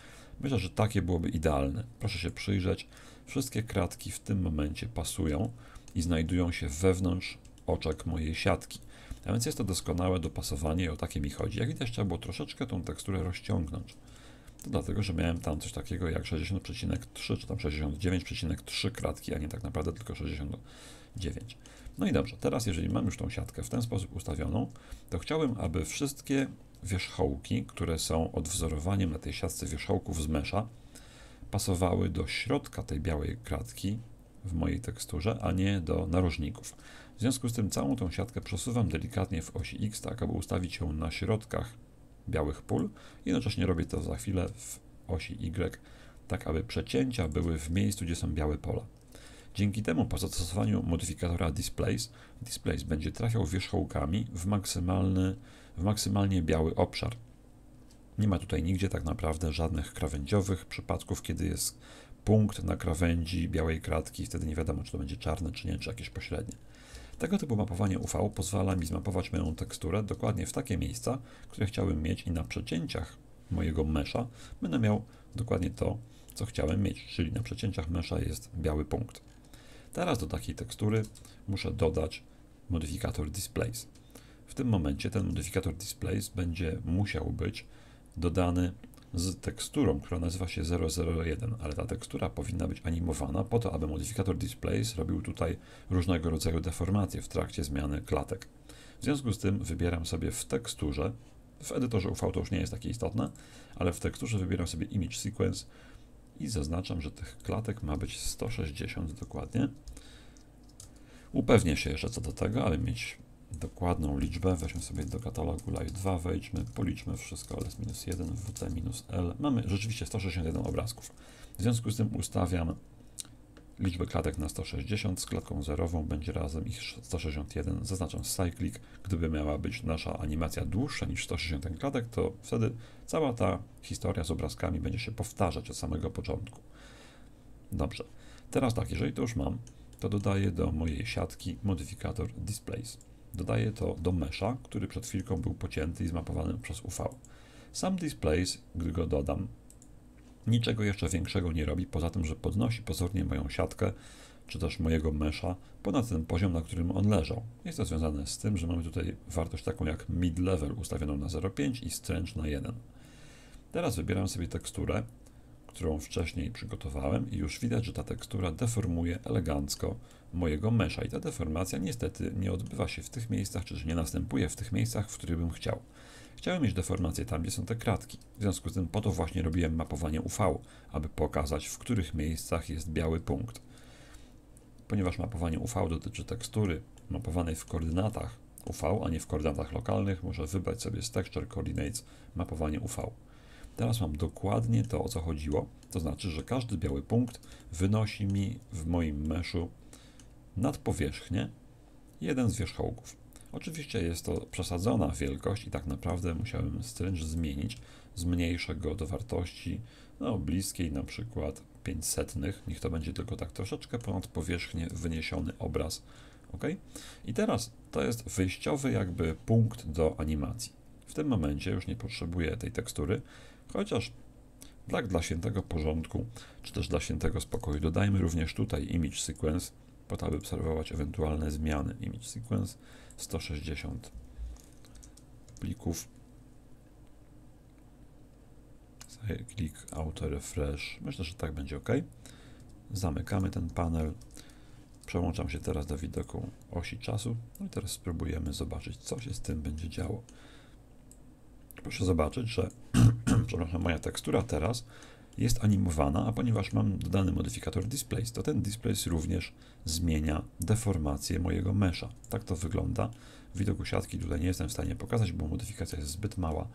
Myślę, że takie byłoby idealne. Proszę się przyjrzeć. Wszystkie kratki w tym momencie pasują i znajdują się wewnątrz oczek mojej siatki. A więc jest to doskonałe dopasowanie i o takie mi chodzi. Jak widać, trzeba było troszeczkę tą teksturę rozciągnąć. To dlatego, że miałem tam coś takiego jak 60,3 czy tam 69,3 kratki, a nie tak naprawdę tylko 69. No i dobrze, teraz jeżeli mam już tą siatkę w ten sposób ustawioną, to chciałbym, aby wszystkie wierzchołki, które są odwzorowaniem na tej siatce wierzchołków z mesza, pasowały do środka tej białej kratki w mojej teksturze, a nie do narożników. W związku z tym całą tą siatkę przesuwam delikatnie w osi X, tak aby ustawić ją na środkach białych pól. Jednocześnie robię to za chwilę w osi Y, tak aby przecięcia były w miejscu, gdzie są białe pola. Dzięki temu, po zastosowaniu modyfikatora Displace będzie trafiał wierzchołkami w maksymalnie biały obszar. Nie ma tutaj nigdzie tak naprawdę żadnych krawędziowych przypadków, kiedy jest punkt na krawędzi białej kratki, wtedy nie wiadomo, czy to będzie czarne, czy nie, czy jakieś pośrednie. Tego typu mapowanie UV pozwala mi zmapować moją teksturę dokładnie w takie miejsca, które chciałbym mieć i na przecięciach mojego mesza będę miał dokładnie to, co chciałem mieć, czyli na przecięciach mesza jest biały punkt. Teraz do takiej tekstury muszę dodać modyfikator Displace. W tym momencie ten modyfikator Displace będzie musiał być dodany z teksturą, która nazywa się 001, ale ta tekstura powinna być animowana po to, aby modyfikator Displace robił tutaj różnego rodzaju deformacje w trakcie zmiany klatek. W związku z tym wybieram sobie w teksturze, w edytorze UV to już nie jest takie istotne, ale w teksturze wybieram sobie Image Sequence i zaznaczam, że tych klatek ma być 160 dokładnie. Upewnię się jeszcze co do tego, ale mieć dokładną liczbę. Weźmy sobie do katalogu Live 2, wejdźmy, policzmy wszystko, LS-1, WT-L. Mamy rzeczywiście 161 obrazków. W związku z tym ustawiam liczbę klatek na 160, z klatką zerową będzie razem ich 161. Zaznaczam cyclic. Gdyby miała być nasza animacja dłuższa niż 160 klatek, to wtedy cała ta historia z obrazkami będzie się powtarzać od samego początku. Dobrze. Teraz tak, jeżeli to już mam, to dodaję do mojej siatki modyfikator Displace. Dodaję to do mesza, który przed chwilką był pocięty i zmapowany przez UV. Sam Displace, gdy go dodam, niczego jeszcze większego nie robi, poza tym, że podnosi pozornie moją siatkę, czy też mojego mesza, ponad ten poziom, na którym on leżał. Jest to związane z tym, że mamy tutaj wartość taką jak mid-level ustawioną na 0,5 i strength na 1. Teraz wybieram sobie teksturę, którą wcześniej przygotowałem i już widać, że ta tekstura deformuje elegancko mojego mesza i ta deformacja niestety nie odbywa się w tych miejscach, czy też nie następuje w tych miejscach, w których bym chciał. Chciałem mieć deformację tam, gdzie są te kratki. W związku z tym po to właśnie robiłem mapowanie UV, aby pokazać, w których miejscach jest biały punkt. Ponieważ mapowanie UV dotyczy tekstury mapowanej w koordynatach UV, a nie w koordynatach lokalnych, muszę wybrać sobie z Texture Coordinates mapowanie UV. Teraz mam dokładnie to, o co chodziło, to znaczy, że każdy biały punkt wynosi mi w moim meszu nad powierzchnię jeden z wierzchołków. Oczywiście jest to przesadzona wielkość i tak naprawdę musiałem strength zmienić, zmniejszę go do wartości no, bliskiej na przykład 500, niech to będzie tylko tak troszeczkę ponad powierzchnię wyniesiony obraz. OK? I teraz to jest wyjściowy jakby punkt do animacji. W tym momencie już nie potrzebuję tej tekstury, chociaż tak dla świętego porządku, czy też dla świętego spokoju dodajmy również tutaj Image Sequence, po to, aby obserwować ewentualne zmiany. Image Sequence 160 plików. Klik Auto Refresh. Myślę, że tak będzie OK. Zamykamy ten panel. Przełączam się teraz do widoku osi czasu. No i teraz spróbujemy zobaczyć, co się z tym będzie działo. Proszę zobaczyć, że przepraszam, moja tekstura teraz jest animowana, a ponieważ mam dodany modyfikator Displace, to ten Displace również zmienia deformację mojego mesza. Tak to wygląda. Widoku siatki tutaj nie jestem w stanie pokazać, bo modyfikacja jest zbyt mała.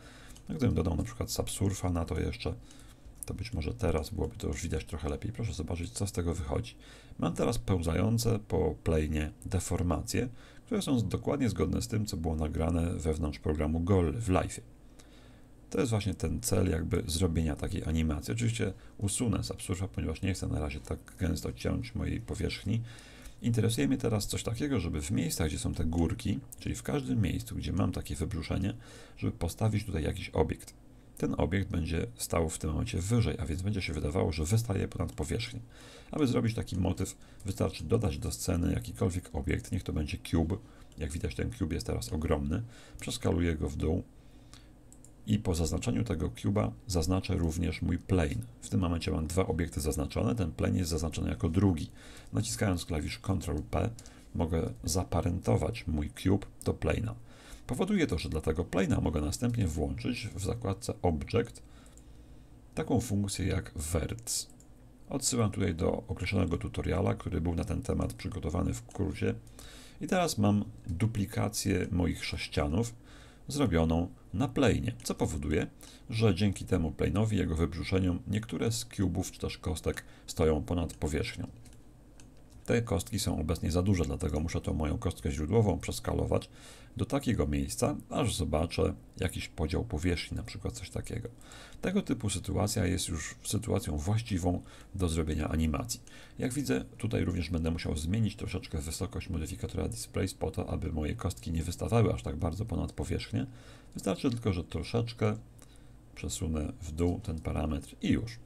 Gdybym dodał na przykład Subsurfa na to jeszcze, to być może teraz byłoby to już widać trochę lepiej. Proszę zobaczyć, co z tego wychodzi. Mam teraz pełzające po plainie deformacje, które są dokładnie zgodne z tym, co było nagrane wewnątrz programu Golly w live. To jest właśnie ten cel jakby zrobienia takiej animacji. Oczywiście usunę Subsurfa, ponieważ nie chcę na razie tak gęsto ciąć mojej powierzchni. Interesuje mnie teraz coś takiego, żeby w miejscach, gdzie są te górki, czyli w każdym miejscu, gdzie mam takie wybrzuszenie, żeby postawić tutaj jakiś obiekt. Ten obiekt będzie stał w tym momencie wyżej, a więc będzie się wydawało, że wystaje ponad powierzchnię. Aby zrobić taki motyw, wystarczy dodać do sceny jakikolwiek obiekt, niech to będzie cube. Jak widać, ten cube jest teraz ogromny. Przeskaluję go w dół i po zaznaczeniu tego cube'a zaznaczę również mój plane. W tym momencie mam dwa obiekty zaznaczone, ten plane jest zaznaczony jako drugi. Naciskając klawisz Ctrl P mogę zaparentować mój cube do plane'a. Powoduje to, że dla tego plane'a mogę następnie włączyć w zakładce Object taką funkcję jak Verts. Odsyłam tutaj do określonego tutoriala, który był na ten temat przygotowany w kursie. I teraz mam duplikację moich sześcianów zrobioną na plainie, co powoduje, że dzięki temu plainowi, jego wybrzuszeniom, niektóre z kubów czy też kostek stoją ponad powierzchnią. Te kostki są obecnie za duże, dlatego muszę tą moją kostkę źródłową przeskalować do takiego miejsca, aż zobaczę jakiś podział powierzchni, na przykład coś takiego. Tego typu sytuacja jest już sytuacją właściwą do zrobienia animacji. Jak widzę, tutaj również będę musiał zmienić troszeczkę wysokość modyfikatora Displace po to, aby moje kostki nie wystawały aż tak bardzo ponad powierzchnię. Wystarczy tylko, że troszeczkę przesunę w dół ten parametr i już.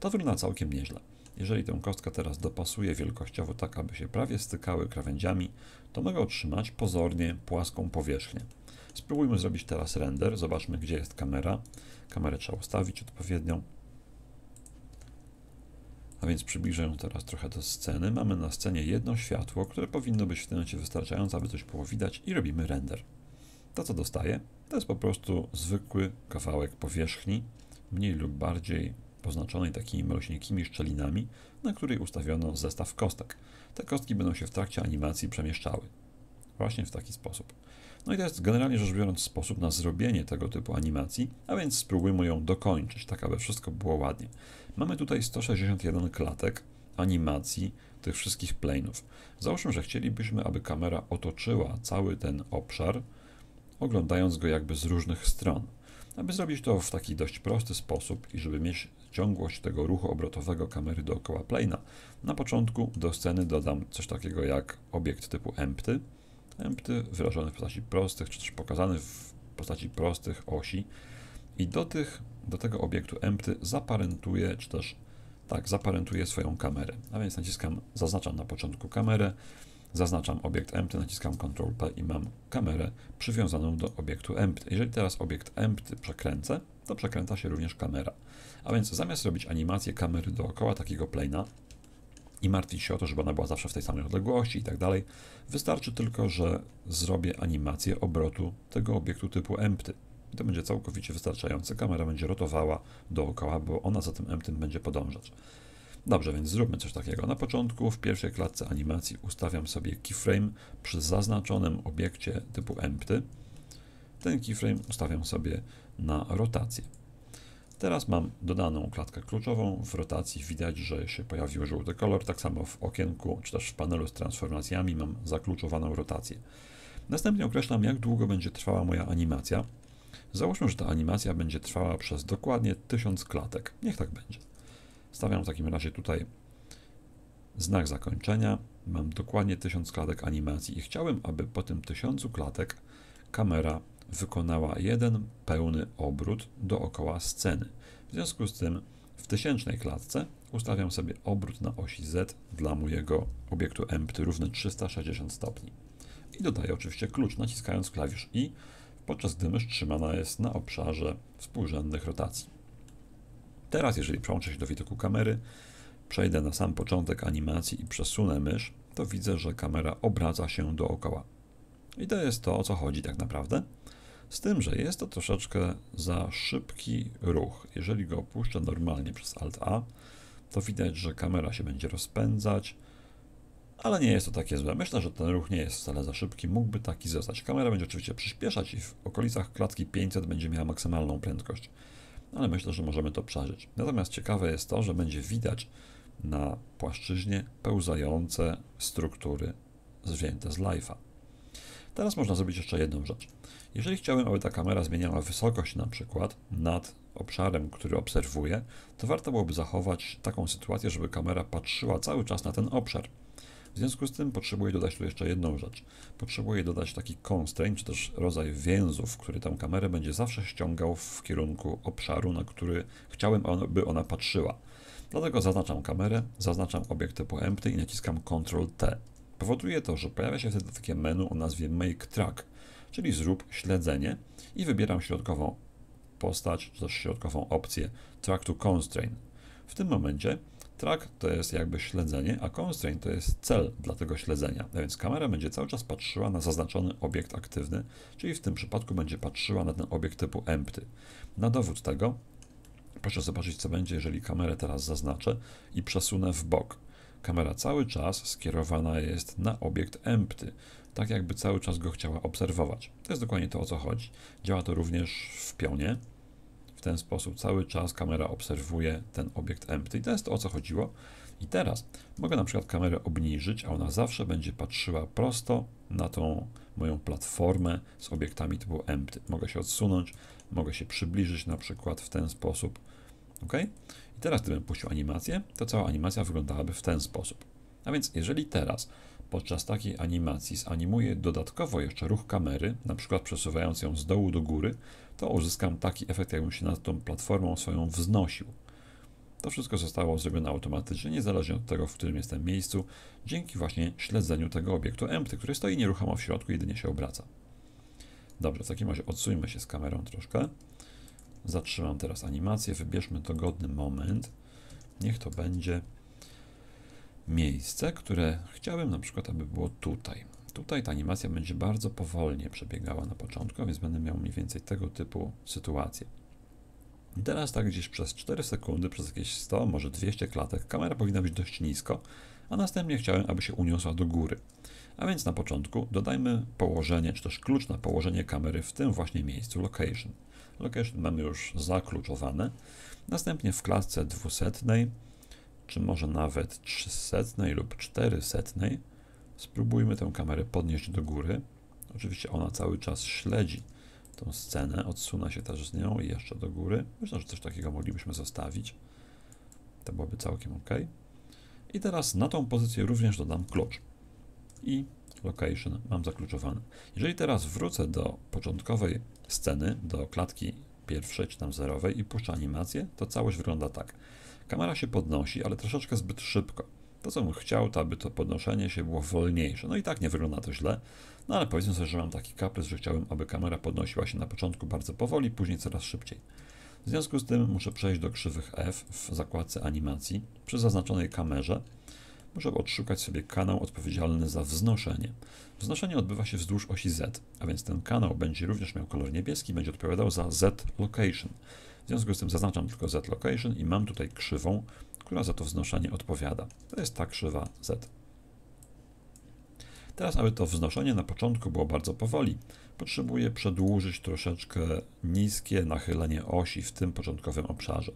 To wygląda całkiem nieźle. Jeżeli tę kostkę teraz dopasuję wielkościowo tak, aby się prawie stykały krawędziami, to mogę otrzymać pozornie płaską powierzchnię. Spróbujmy zrobić teraz render. Zobaczmy, gdzie jest kamera. Kamerę trzeba ustawić odpowiednią. A więc przybliżę ją teraz trochę do sceny. Mamy na scenie jedno światło, które powinno być w tym momencie wystarczające, aby coś było widać, i robimy render. To, co dostaję, to jest po prostu zwykły kawałek powierzchni, mniej lub bardziej oznaczonej takimi malusieńkimi szczelinami, na której ustawiono zestaw kostek. Te kostki będą się w trakcie animacji przemieszczały. Właśnie w taki sposób. No i to jest generalnie rzecz biorąc sposób na zrobienie tego typu animacji, a więc spróbujmy ją dokończyć, tak aby wszystko było ładnie. Mamy tutaj 161 klatek animacji tych wszystkich plane'ów. Załóżmy, że chcielibyśmy, aby kamera otoczyła cały ten obszar, oglądając go jakby z różnych stron. Aby zrobić to w taki dość prosty sposób i żeby mieć ciągłość tego ruchu obrotowego kamery dookoła plane'a, na początku do sceny dodam coś takiego jak obiekt typu empty. Empty wyrażony w postaci prostych, czy też pokazany w postaci prostych osi. I do tego obiektu empty zaparentuję, czy też tak, zaparentuję swoją kamerę. A więc zaznaczam na początku kamerę, zaznaczam obiekt empty, naciskam Ctrl P i mam kamerę przywiązaną do obiektu empty. Jeżeli teraz obiekt empty przekręcę, to przekręca się również kamera. A więc zamiast robić animację kamery dookoła takiego plane'a i martwić się o to, żeby ona była zawsze w tej samej odległości i tak dalej, wystarczy tylko, że zrobię animację obrotu tego obiektu typu empty. I to będzie całkowicie wystarczające. Kamera będzie rotowała dookoła, bo ona za tym emptym będzie podążać. Dobrze, więc zróbmy coś takiego. Na początku w pierwszej klatce animacji ustawiam sobie keyframe przy zaznaczonym obiekcie typu empty. Ten keyframe ustawiam sobie na rotację. Teraz mam dodaną klatkę kluczową. W rotacji widać, że się pojawił żółty kolor. Tak samo w okienku, czy też w panelu z transformacjami mam zakluczowaną rotację. Następnie określam, jak długo będzie trwała moja animacja. Załóżmy, że ta animacja będzie trwała przez dokładnie 1000 klatek. Niech tak będzie. Stawiam w takim razie tutaj znak zakończenia. Mam dokładnie 1000 klatek animacji i chciałem, aby po tym 1000 klatek kamera wykonała jeden pełny obrót dookoła sceny. W związku z tym w 1000 klatce ustawiam sobie obrót na osi Z dla mojego obiektu empty równy 360 stopni. I dodaję oczywiście klucz, naciskając klawisz I, podczas gdy mysz trzymana jest na obszarze współrzędnych rotacji. Teraz, jeżeli przełączę się do widoku kamery, przejdę na sam początek animacji i przesunę mysz, to widzę, że kamera obraca się dookoła. I to jest to, o co chodzi tak naprawdę. Z tym, że jest to troszeczkę za szybki ruch. Jeżeli go opuszczę normalnie przez Alt A, to widać, że kamera się będzie rozpędzać, ale nie jest to takie złe. Myślę, że ten ruch nie jest wcale za szybki, mógłby taki zostać. Kamera będzie oczywiście przyspieszać i w okolicach klatki 500 będzie miała maksymalną prędkość. ale myślę, że możemy to przeżyć. Natomiast ciekawe jest to, że będzie widać na płaszczyźnie pełzające struktury zwzięte z live'a. Teraz można zrobić jeszcze jedną rzecz. Jeżeli chciałbym, aby ta kamera zmieniała wysokość na przykład nad obszarem, który obserwuję, to warto byłoby zachować taką sytuację, żeby kamera patrzyła cały czas na ten obszar. W związku z tym potrzebuję dodać tu jeszcze jedną rzecz. Potrzebuję dodać taki constraint, czy też rodzaj więzów, który tę kamerę będzie zawsze ściągał w kierunku obszaru, na który chciałem, by ona patrzyła. Dlatego zaznaczam kamerę, zaznaczam obiekt typu empty i naciskam Ctrl T. Powoduje to, że pojawia się wtedy takie menu o nazwie Make Track, czyli zrób śledzenie i wybieram środkową postać, czy też środkową opcję Track to Constraint. W tym momencie track to jest jakby śledzenie, a constraint to jest cel dla tego śledzenia. A więc kamera będzie cały czas patrzyła na zaznaczony obiekt aktywny, czyli w tym przypadku będzie patrzyła na ten obiekt typu empty. Na dowód tego proszę zobaczyć, co będzie, jeżeli kamerę teraz zaznaczę i przesunę w bok. Kamera cały czas skierowana jest na obiekt empty, tak jakby cały czas go chciała obserwować. To jest dokładnie to, o co chodzi. Działa to również w pionie. W ten sposób cały czas kamera obserwuje ten obiekt empty. I to jest to, o co chodziło. I teraz mogę na przykład kamerę obniżyć, a ona zawsze będzie patrzyła prosto na tą moją platformę z obiektami typu empty. Mogę się odsunąć, mogę się przybliżyć na przykład w ten sposób. OK? I teraz gdybym puścił animację, to cała animacja wyglądałaby w ten sposób. A więc jeżeli teraz podczas takiej animacji zanimuję dodatkowo jeszcze ruch kamery, na przykład przesuwając ją z dołu do góry, to uzyskam taki efekt, jakbym się nad tą platformą swoją wznosił. To wszystko zostało zrobione automatycznie, niezależnie od tego, w którym jestem miejscu, dzięki właśnie śledzeniu tego obiektu empty, który stoi nieruchomo w środku, jedynie się obraca. Dobrze, w takim razie odsuńmy się z kamerą troszkę. Zatrzymam teraz animację, wybierzmy dogodny moment. Niech to będzie miejsce, które chciałbym na przykład, aby było tutaj. Tutaj ta animacja będzie bardzo powolnie przebiegała na początku, więc będę miał mniej więcej tego typu sytuację. I teraz tak gdzieś przez 4 sekundy, przez jakieś 100, może 200 klatek kamera powinna być dość nisko, a następnie chciałem, aby się uniosła do góry. A więc na początku dodajmy położenie, czy też klucz na położenie kamery w tym właśnie miejscu, location. Location mamy już zakluczowane. Następnie w klatce 200, czy może nawet 300 lub 400, spróbujmy tę kamerę podnieść do góry. Oczywiście ona cały czas śledzi tą scenę, odsuna się też z nią i jeszcze do góry. Myślę, że coś takiego moglibyśmy zostawić. To byłoby całkiem OK. I teraz na tą pozycję również dodam klucz. I location mam zakluczowany. Jeżeli teraz wrócę do początkowej sceny, do klatki pierwszej czy tam zerowej i puszczę animację, to całość wygląda tak. Kamera się podnosi, ale troszeczkę zbyt szybko. To, co bym chciał, to aby to podnoszenie się było wolniejsze. No i tak nie wygląda to źle, no ale powiedzmy sobie, że mam taki kaprys, że chciałbym, aby kamera podnosiła się na początku bardzo powoli, później coraz szybciej. W związku z tym muszę przejść do krzywych F w zakładce animacji. Przy zaznaczonej kamerze muszę odszukać sobie kanał odpowiedzialny za wznoszenie. Wznoszenie odbywa się wzdłuż osi Z, a więc ten kanał będzie również miał kolor niebieski, będzie odpowiadał za Z location. W związku z tym zaznaczam tylko Z location i mam tutaj krzywą, która za to wznoszenie odpowiada. To jest ta krzywa Z. Teraz, aby to wznoszenie na początku było bardzo powoli, potrzebuję przedłużyć troszeczkę niskie nachylenie osi w tym początkowym obszarze.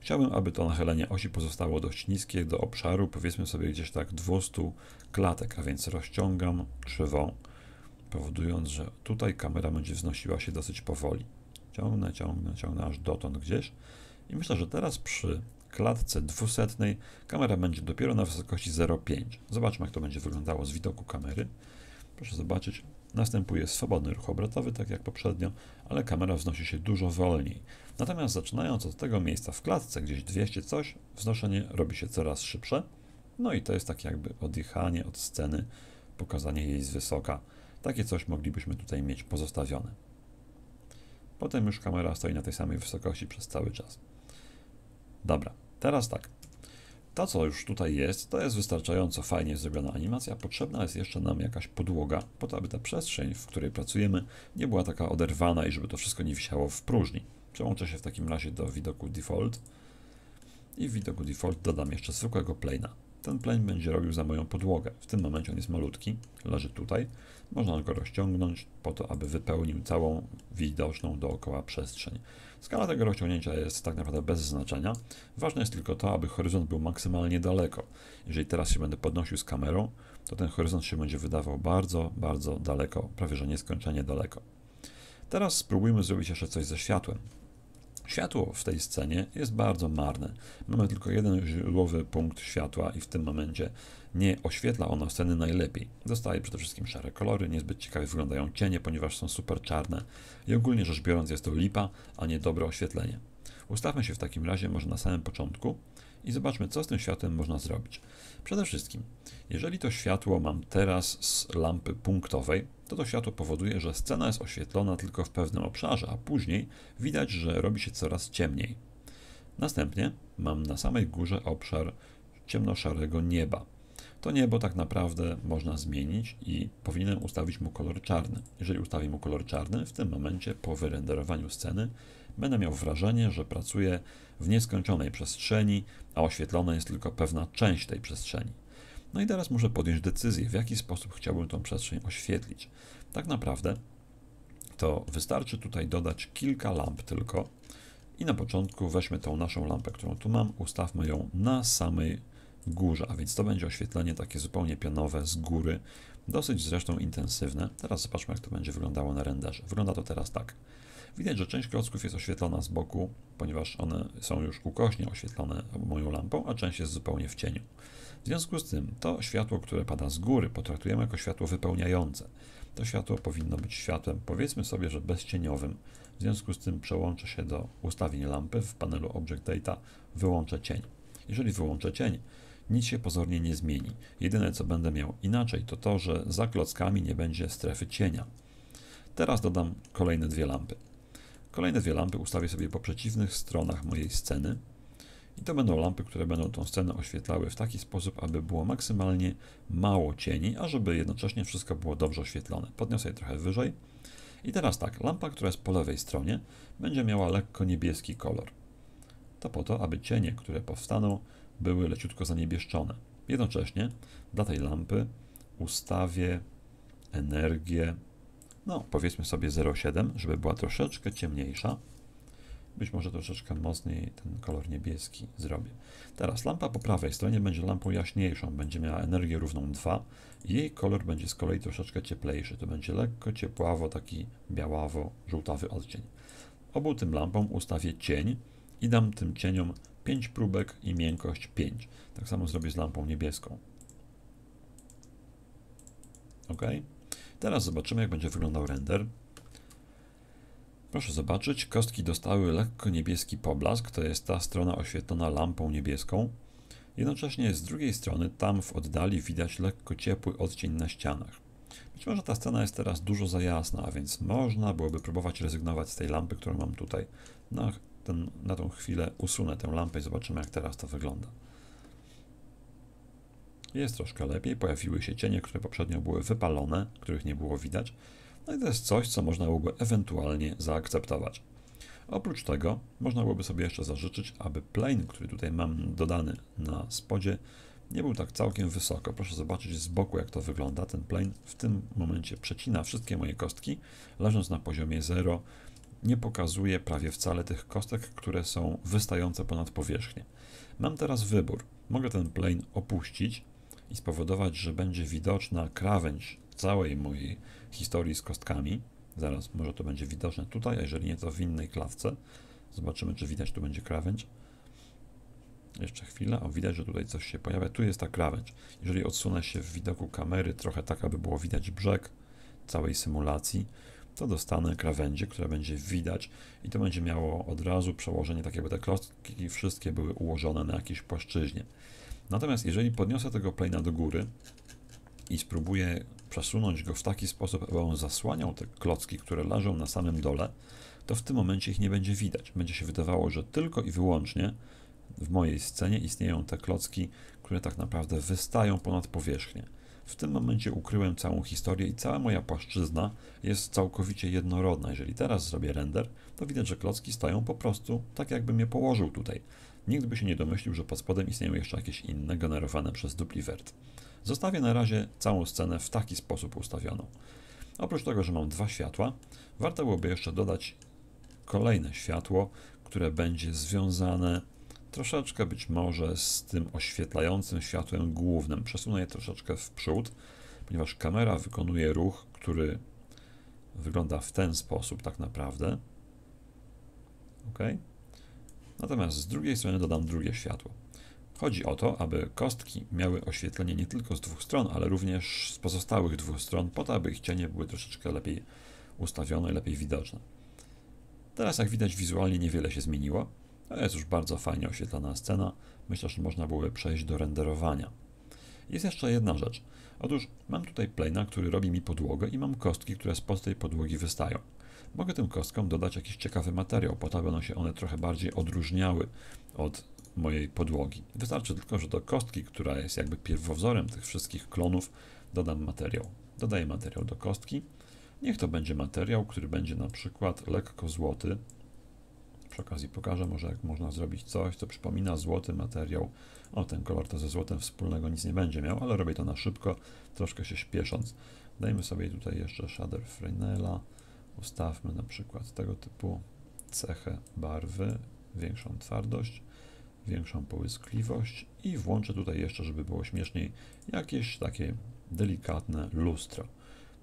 Chciałbym, aby to nachylenie osi pozostało dość niskie do obszaru, powiedzmy sobie gdzieś tak 200 klatek, a więc rozciągam krzywą, powodując, że tutaj kamera będzie wznosiła się dosyć powoli. Ciągnę, ciągnę, ciągnę aż dotąd gdzieś i myślę, że teraz przy klatce 200 kamera będzie dopiero na wysokości 0,5. Zobaczmy, jak to będzie wyglądało z widoku kamery. Proszę zobaczyć, następuje swobodny ruch obrotowy, tak jak poprzednio, ale kamera wznosi się dużo wolniej. Natomiast zaczynając od tego miejsca w klatce, gdzieś 200 coś, wznoszenie robi się coraz szybsze. No i to jest tak jakby odjechanie od sceny, pokazanie jej z wysoka. Takie coś moglibyśmy tutaj mieć pozostawione. Potem już kamera stoi na tej samej wysokości przez cały czas. Dobra, teraz tak. To, co już tutaj jest, to jest wystarczająco fajnie zrobiona animacja. Potrzebna jest jeszcze nam jakaś podłoga, po to, aby ta przestrzeń, w której pracujemy, nie była taka oderwana i żeby to wszystko nie wisiało w próżni. Przełączę się w takim razie do widoku default i w widoku default dodam jeszcze zwykłego plane'a. Ten plane będzie robił za moją podłogę. W tym momencie on jest malutki, leży tutaj. Można go rozciągnąć po to, aby wypełnił całą widoczną dookoła przestrzeń. Skala tego rozciągnięcia jest tak naprawdę bez znaczenia. Ważne jest tylko to, aby horyzont był maksymalnie daleko. Jeżeli teraz się będę podnosił z kamerą, to ten horyzont się będzie wydawał bardzo, bardzo daleko, prawie że nieskończenie daleko. Teraz spróbujmy zrobić jeszcze coś ze światłem. Światło w tej scenie jest bardzo marne. Mamy tylko jeden źródłowy punkt światła i w tym momencie nie oświetla ono sceny najlepiej. Dostaje przede wszystkim szare kolory, niezbyt ciekawie wyglądają cienie, ponieważ są super czarne i ogólnie rzecz biorąc jest to lipa, a nie dobre oświetlenie. Ustawmy się w takim razie może na samym początku i zobaczmy, co z tym światłem można zrobić. Przede wszystkim, jeżeli to światło mam teraz z lampy punktowej, to to światło powoduje, że scena jest oświetlona tylko w pewnym obszarze, a później widać, że robi się coraz ciemniej. Następnie mam na samej górze obszar ciemnoszarego nieba. To niebo tak naprawdę można zmienić i powinienem ustawić mu kolor czarny. Jeżeli ustawię mu kolor czarny, w tym momencie po wyrenderowaniu sceny będę miał wrażenie, że pracuję w nieskończonej przestrzeni, a oświetlona jest tylko pewna część tej przestrzeni. No i teraz muszę podjąć decyzję, w jaki sposób chciałbym tą przestrzeń oświetlić. Tak naprawdę to wystarczy tutaj dodać kilka lamp tylko i na początku weźmy tą naszą lampę, którą tu mam, ustawmy ją na samej górze, a więc to będzie oświetlenie takie zupełnie pionowe z góry, dosyć zresztą intensywne. Teraz zobaczmy, jak to będzie wyglądało na renderze. Wygląda to teraz tak. Widać, że część klocków jest oświetlona z boku, ponieważ one są już ukośnie oświetlone moją lampą, a część jest zupełnie w cieniu. W związku z tym to światło, które pada z góry, potraktujemy jako światło wypełniające. To światło powinno być światłem, powiedzmy sobie, że bezcieniowym. W związku z tym przełączę się do ustawień lampy w panelu Object Data, wyłączę cień. Jeżeli wyłączę cień, nic się pozornie nie zmieni. Jedyne, co będę miał inaczej, to to, że za klockami nie będzie strefy cienia. Teraz dodam kolejne dwie lampy. Kolejne dwie lampy ustawię sobie po przeciwnych stronach mojej sceny i to będą lampy, które będą tą scenę oświetlały w taki sposób, aby było maksymalnie mało cieni, a żeby jednocześnie wszystko było dobrze oświetlone. Podniosę je trochę wyżej i teraz tak, lampa, która jest po lewej stronie, będzie miała lekko niebieski kolor. To po to, aby cienie, które powstaną, były leciutko zaniebieszczone. Jednocześnie dla tej lampy ustawię energię, no powiedzmy sobie 0,7, żeby była troszeczkę ciemniejsza. Być może troszeczkę mocniej ten kolor niebieski zrobię. Teraz lampa po prawej stronie będzie lampą jaśniejszą, będzie miała energię równą 2. Jej kolor będzie z kolei troszeczkę cieplejszy. To będzie lekko ciepławo, taki białawo-żółtawy odcień. Obu tym lampom ustawię cień i dam tym cieniom 5 próbek i miękkość 5. Tak samo zrobię z lampą niebieską. OK. Teraz zobaczymy, jak będzie wyglądał render. Proszę zobaczyć, kostki dostały lekko niebieski poblask, to jest ta strona oświetlona lampą niebieską. Jednocześnie z drugiej strony, tam w oddali widać lekko ciepły odcień na ścianach. Być może ta scena jest teraz dużo za jasna, a więc można byłoby próbować rezygnować z tej lampy, którą mam tutaj. Na tą chwilę usunę tę lampę i zobaczymy, jak teraz to wygląda. Jest troszkę lepiej, pojawiły się cienie, które poprzednio były wypalone, których nie było widać. No i to jest coś, co można byłoby ewentualnie zaakceptować. Oprócz tego można byłoby sobie jeszcze zażyczyć, aby plane, który tutaj mam dodany na spodzie, nie był tak całkiem wysoko. Proszę zobaczyć z boku, jak to wygląda. Ten plane w tym momencie przecina wszystkie moje kostki, leżąc na poziomie 0. Nie pokazuje prawie wcale tych kostek, które są wystające ponad powierzchnię. Mam teraz wybór. Mogę ten plane opuścić i spowodować, że będzie widoczna krawędź całej mojej historii z kostkami. Zaraz, może to będzie widoczne tutaj, a jeżeli nie, to w innej klatce. Zobaczymy, czy widać, tu będzie krawędź. Jeszcze chwila. O, widać, że tutaj coś się pojawia. Tu jest ta krawędź. Jeżeli odsunę się w widoku kamery trochę tak, aby było widać brzeg całej symulacji, to dostanę krawędzie, które będzie widać i to będzie miało od razu przełożenie, tak jakby te klocki wszystkie były ułożone na jakiejś płaszczyźnie. Natomiast jeżeli podniosę tego plane'a do góry i spróbuję przesunąć go w taki sposób, aby on zasłaniał te klocki, które leżą na samym dole, to w tym momencie ich nie będzie widać. Będzie się wydawało, że tylko i wyłącznie w mojej scenie istnieją te klocki, które tak naprawdę wystają ponad powierzchnię. W tym momencie ukryłem całą historię i cała moja płaszczyzna jest całkowicie jednorodna. Jeżeli teraz zrobię render, to widać, że klocki stają po prostu tak, jakbym je położył tutaj. Nikt by się nie domyślił, że pod spodem istnieją jeszcze jakieś inne generowane przez DupliVert. Zostawię na razie całą scenę w taki sposób ustawioną. Oprócz tego, że mam dwa światła, warto byłoby jeszcze dodać kolejne światło, które będzie związane troszeczkę być może z tym oświetlającym światłem głównym. Przesunę je troszeczkę w przód, ponieważ kamera wykonuje ruch, który wygląda w ten sposób tak naprawdę. OK. Natomiast z drugiej strony dodam drugie światło. Chodzi o to, aby kostki miały oświetlenie nie tylko z dwóch stron, ale również z pozostałych dwóch stron, po to, aby ich cienie były troszeczkę lepiej ustawione i lepiej widoczne. Teraz, jak widać, wizualnie niewiele się zmieniło. To jest już bardzo fajnie oświetlona scena. Myślę, że można byłoby przejść do renderowania. Jest jeszcze jedna rzecz. Otóż mam tutaj plane'a, który robi mi podłogę i mam kostki, które spod tej podłogi wystają. Mogę tym kostkom dodać jakiś ciekawy materiał, po to, aby one trochę bardziej odróżniały od mojej podłogi. Wystarczy tylko, że do kostki, która jest jakby pierwowzorem tych wszystkich klonów, dodam materiał. Dodaję materiał do kostki. Niech to będzie materiał, który będzie na przykład lekko złoty. Przy okazji pokażę może, jak można zrobić coś, co przypomina złoty materiał. O, ten kolor to ze złotem wspólnego nic nie będzie miał, ale robię to na szybko, troszkę się śpiesząc. Dajmy sobie tutaj jeszcze shader Fresnela. Ustawmy na przykład tego typu cechę barwy, większą twardość, większą połyskliwość i włączę tutaj jeszcze, żeby było śmieszniej, jakieś takie delikatne lustro.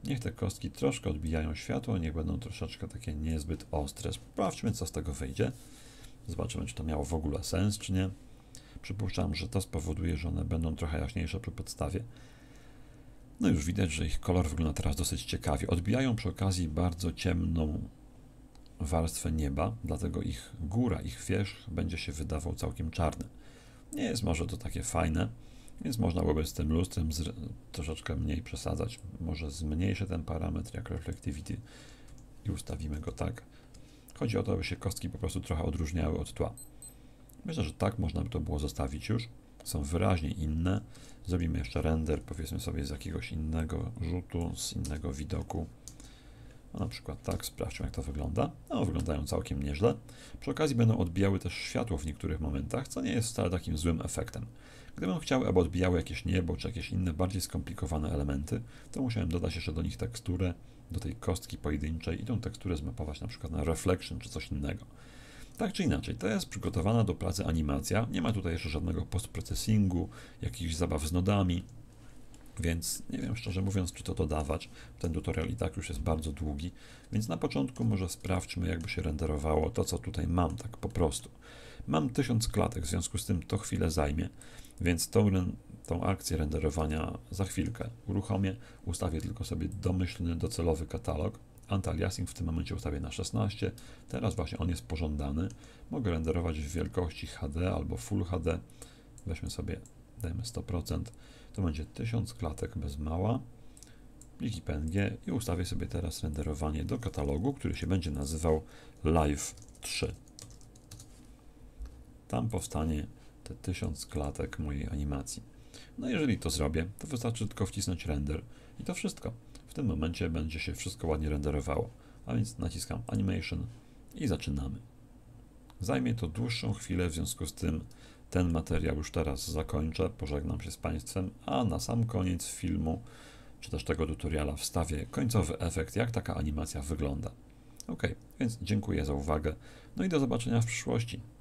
Niech te kostki troszkę odbijają światło, niech będą troszeczkę takie niezbyt ostre. Sprawdźmy, co z tego wyjdzie. Zobaczymy, czy to miało w ogóle sens, czy nie. Przypuszczam, że to spowoduje, że one będą trochę jaśniejsze przy podstawie. No już widać, że ich kolor wygląda teraz dosyć ciekawie. Odbijają przy okazji bardzo ciemną warstwę nieba, dlatego ich góra, ich wierzch będzie się wydawał całkiem czarny. Nie jest może to takie fajne, więc można byłoby z tym lustrem troszeczkę mniej przesadzać. Może zmniejszę ten parametr jak reflectivity i ustawimy go tak. Chodzi o to, aby się kostki po prostu trochę odróżniały od tła. Myślę, że tak można by to było zostawić już. Są wyraźnie inne. Zrobimy jeszcze render, powiedzmy sobie, z jakiegoś innego rzutu, z innego widoku. A na przykład tak, sprawdźmy, jak to wygląda. No, wyglądają całkiem nieźle. Przy okazji będą odbijały też światło w niektórych momentach, co nie jest wcale takim złym efektem. Gdybym chciał, aby odbijały jakieś niebo, czy jakieś inne, bardziej skomplikowane elementy, to musiałem dodać jeszcze do nich teksturę, do tej kostki pojedynczej i tą teksturę zmapować na przykład na reflection, czy coś innego. Tak czy inaczej, to jest przygotowana do pracy animacja, nie ma tutaj jeszcze żadnego postprocesingu, jakichś zabaw z nodami, więc nie wiem, szczerze mówiąc, czy to dodawać. Ten tutorial i tak już jest bardzo długi, więc na początku może sprawdźmy, jakby się renderowało to, co tutaj mam, tak po prostu. Mam 1000 klatek, w związku z tym to chwilę zajmie, więc tą akcję renderowania za chwilkę uruchomię, ustawię tylko sobie domyślny, docelowy katalog. Anti-aliasing w tym momencie ustawię na 16, teraz właśnie on jest pożądany. Mogę renderować w wielkości HD albo Full HD. Weźmy sobie, dajmy 100%, to będzie 1000 klatek bez mała, pliki PNG i ustawię sobie teraz renderowanie do katalogu, który się będzie nazywał Live 3. Tam powstanie te 1000 klatek mojej animacji. No jeżeli to zrobię, to wystarczy tylko wcisnąć render i to wszystko. W tym momencie będzie się wszystko ładnie renderowało, a więc naciskam Animation i zaczynamy. Zajmie to dłuższą chwilę, w związku z tym ten materiał już teraz zakończę, pożegnam się z Państwem, a na sam koniec filmu, czy też tego tutoriala wstawię końcowy efekt, jak taka animacja wygląda. OK, więc dziękuję za uwagę, no i do zobaczenia w przyszłości.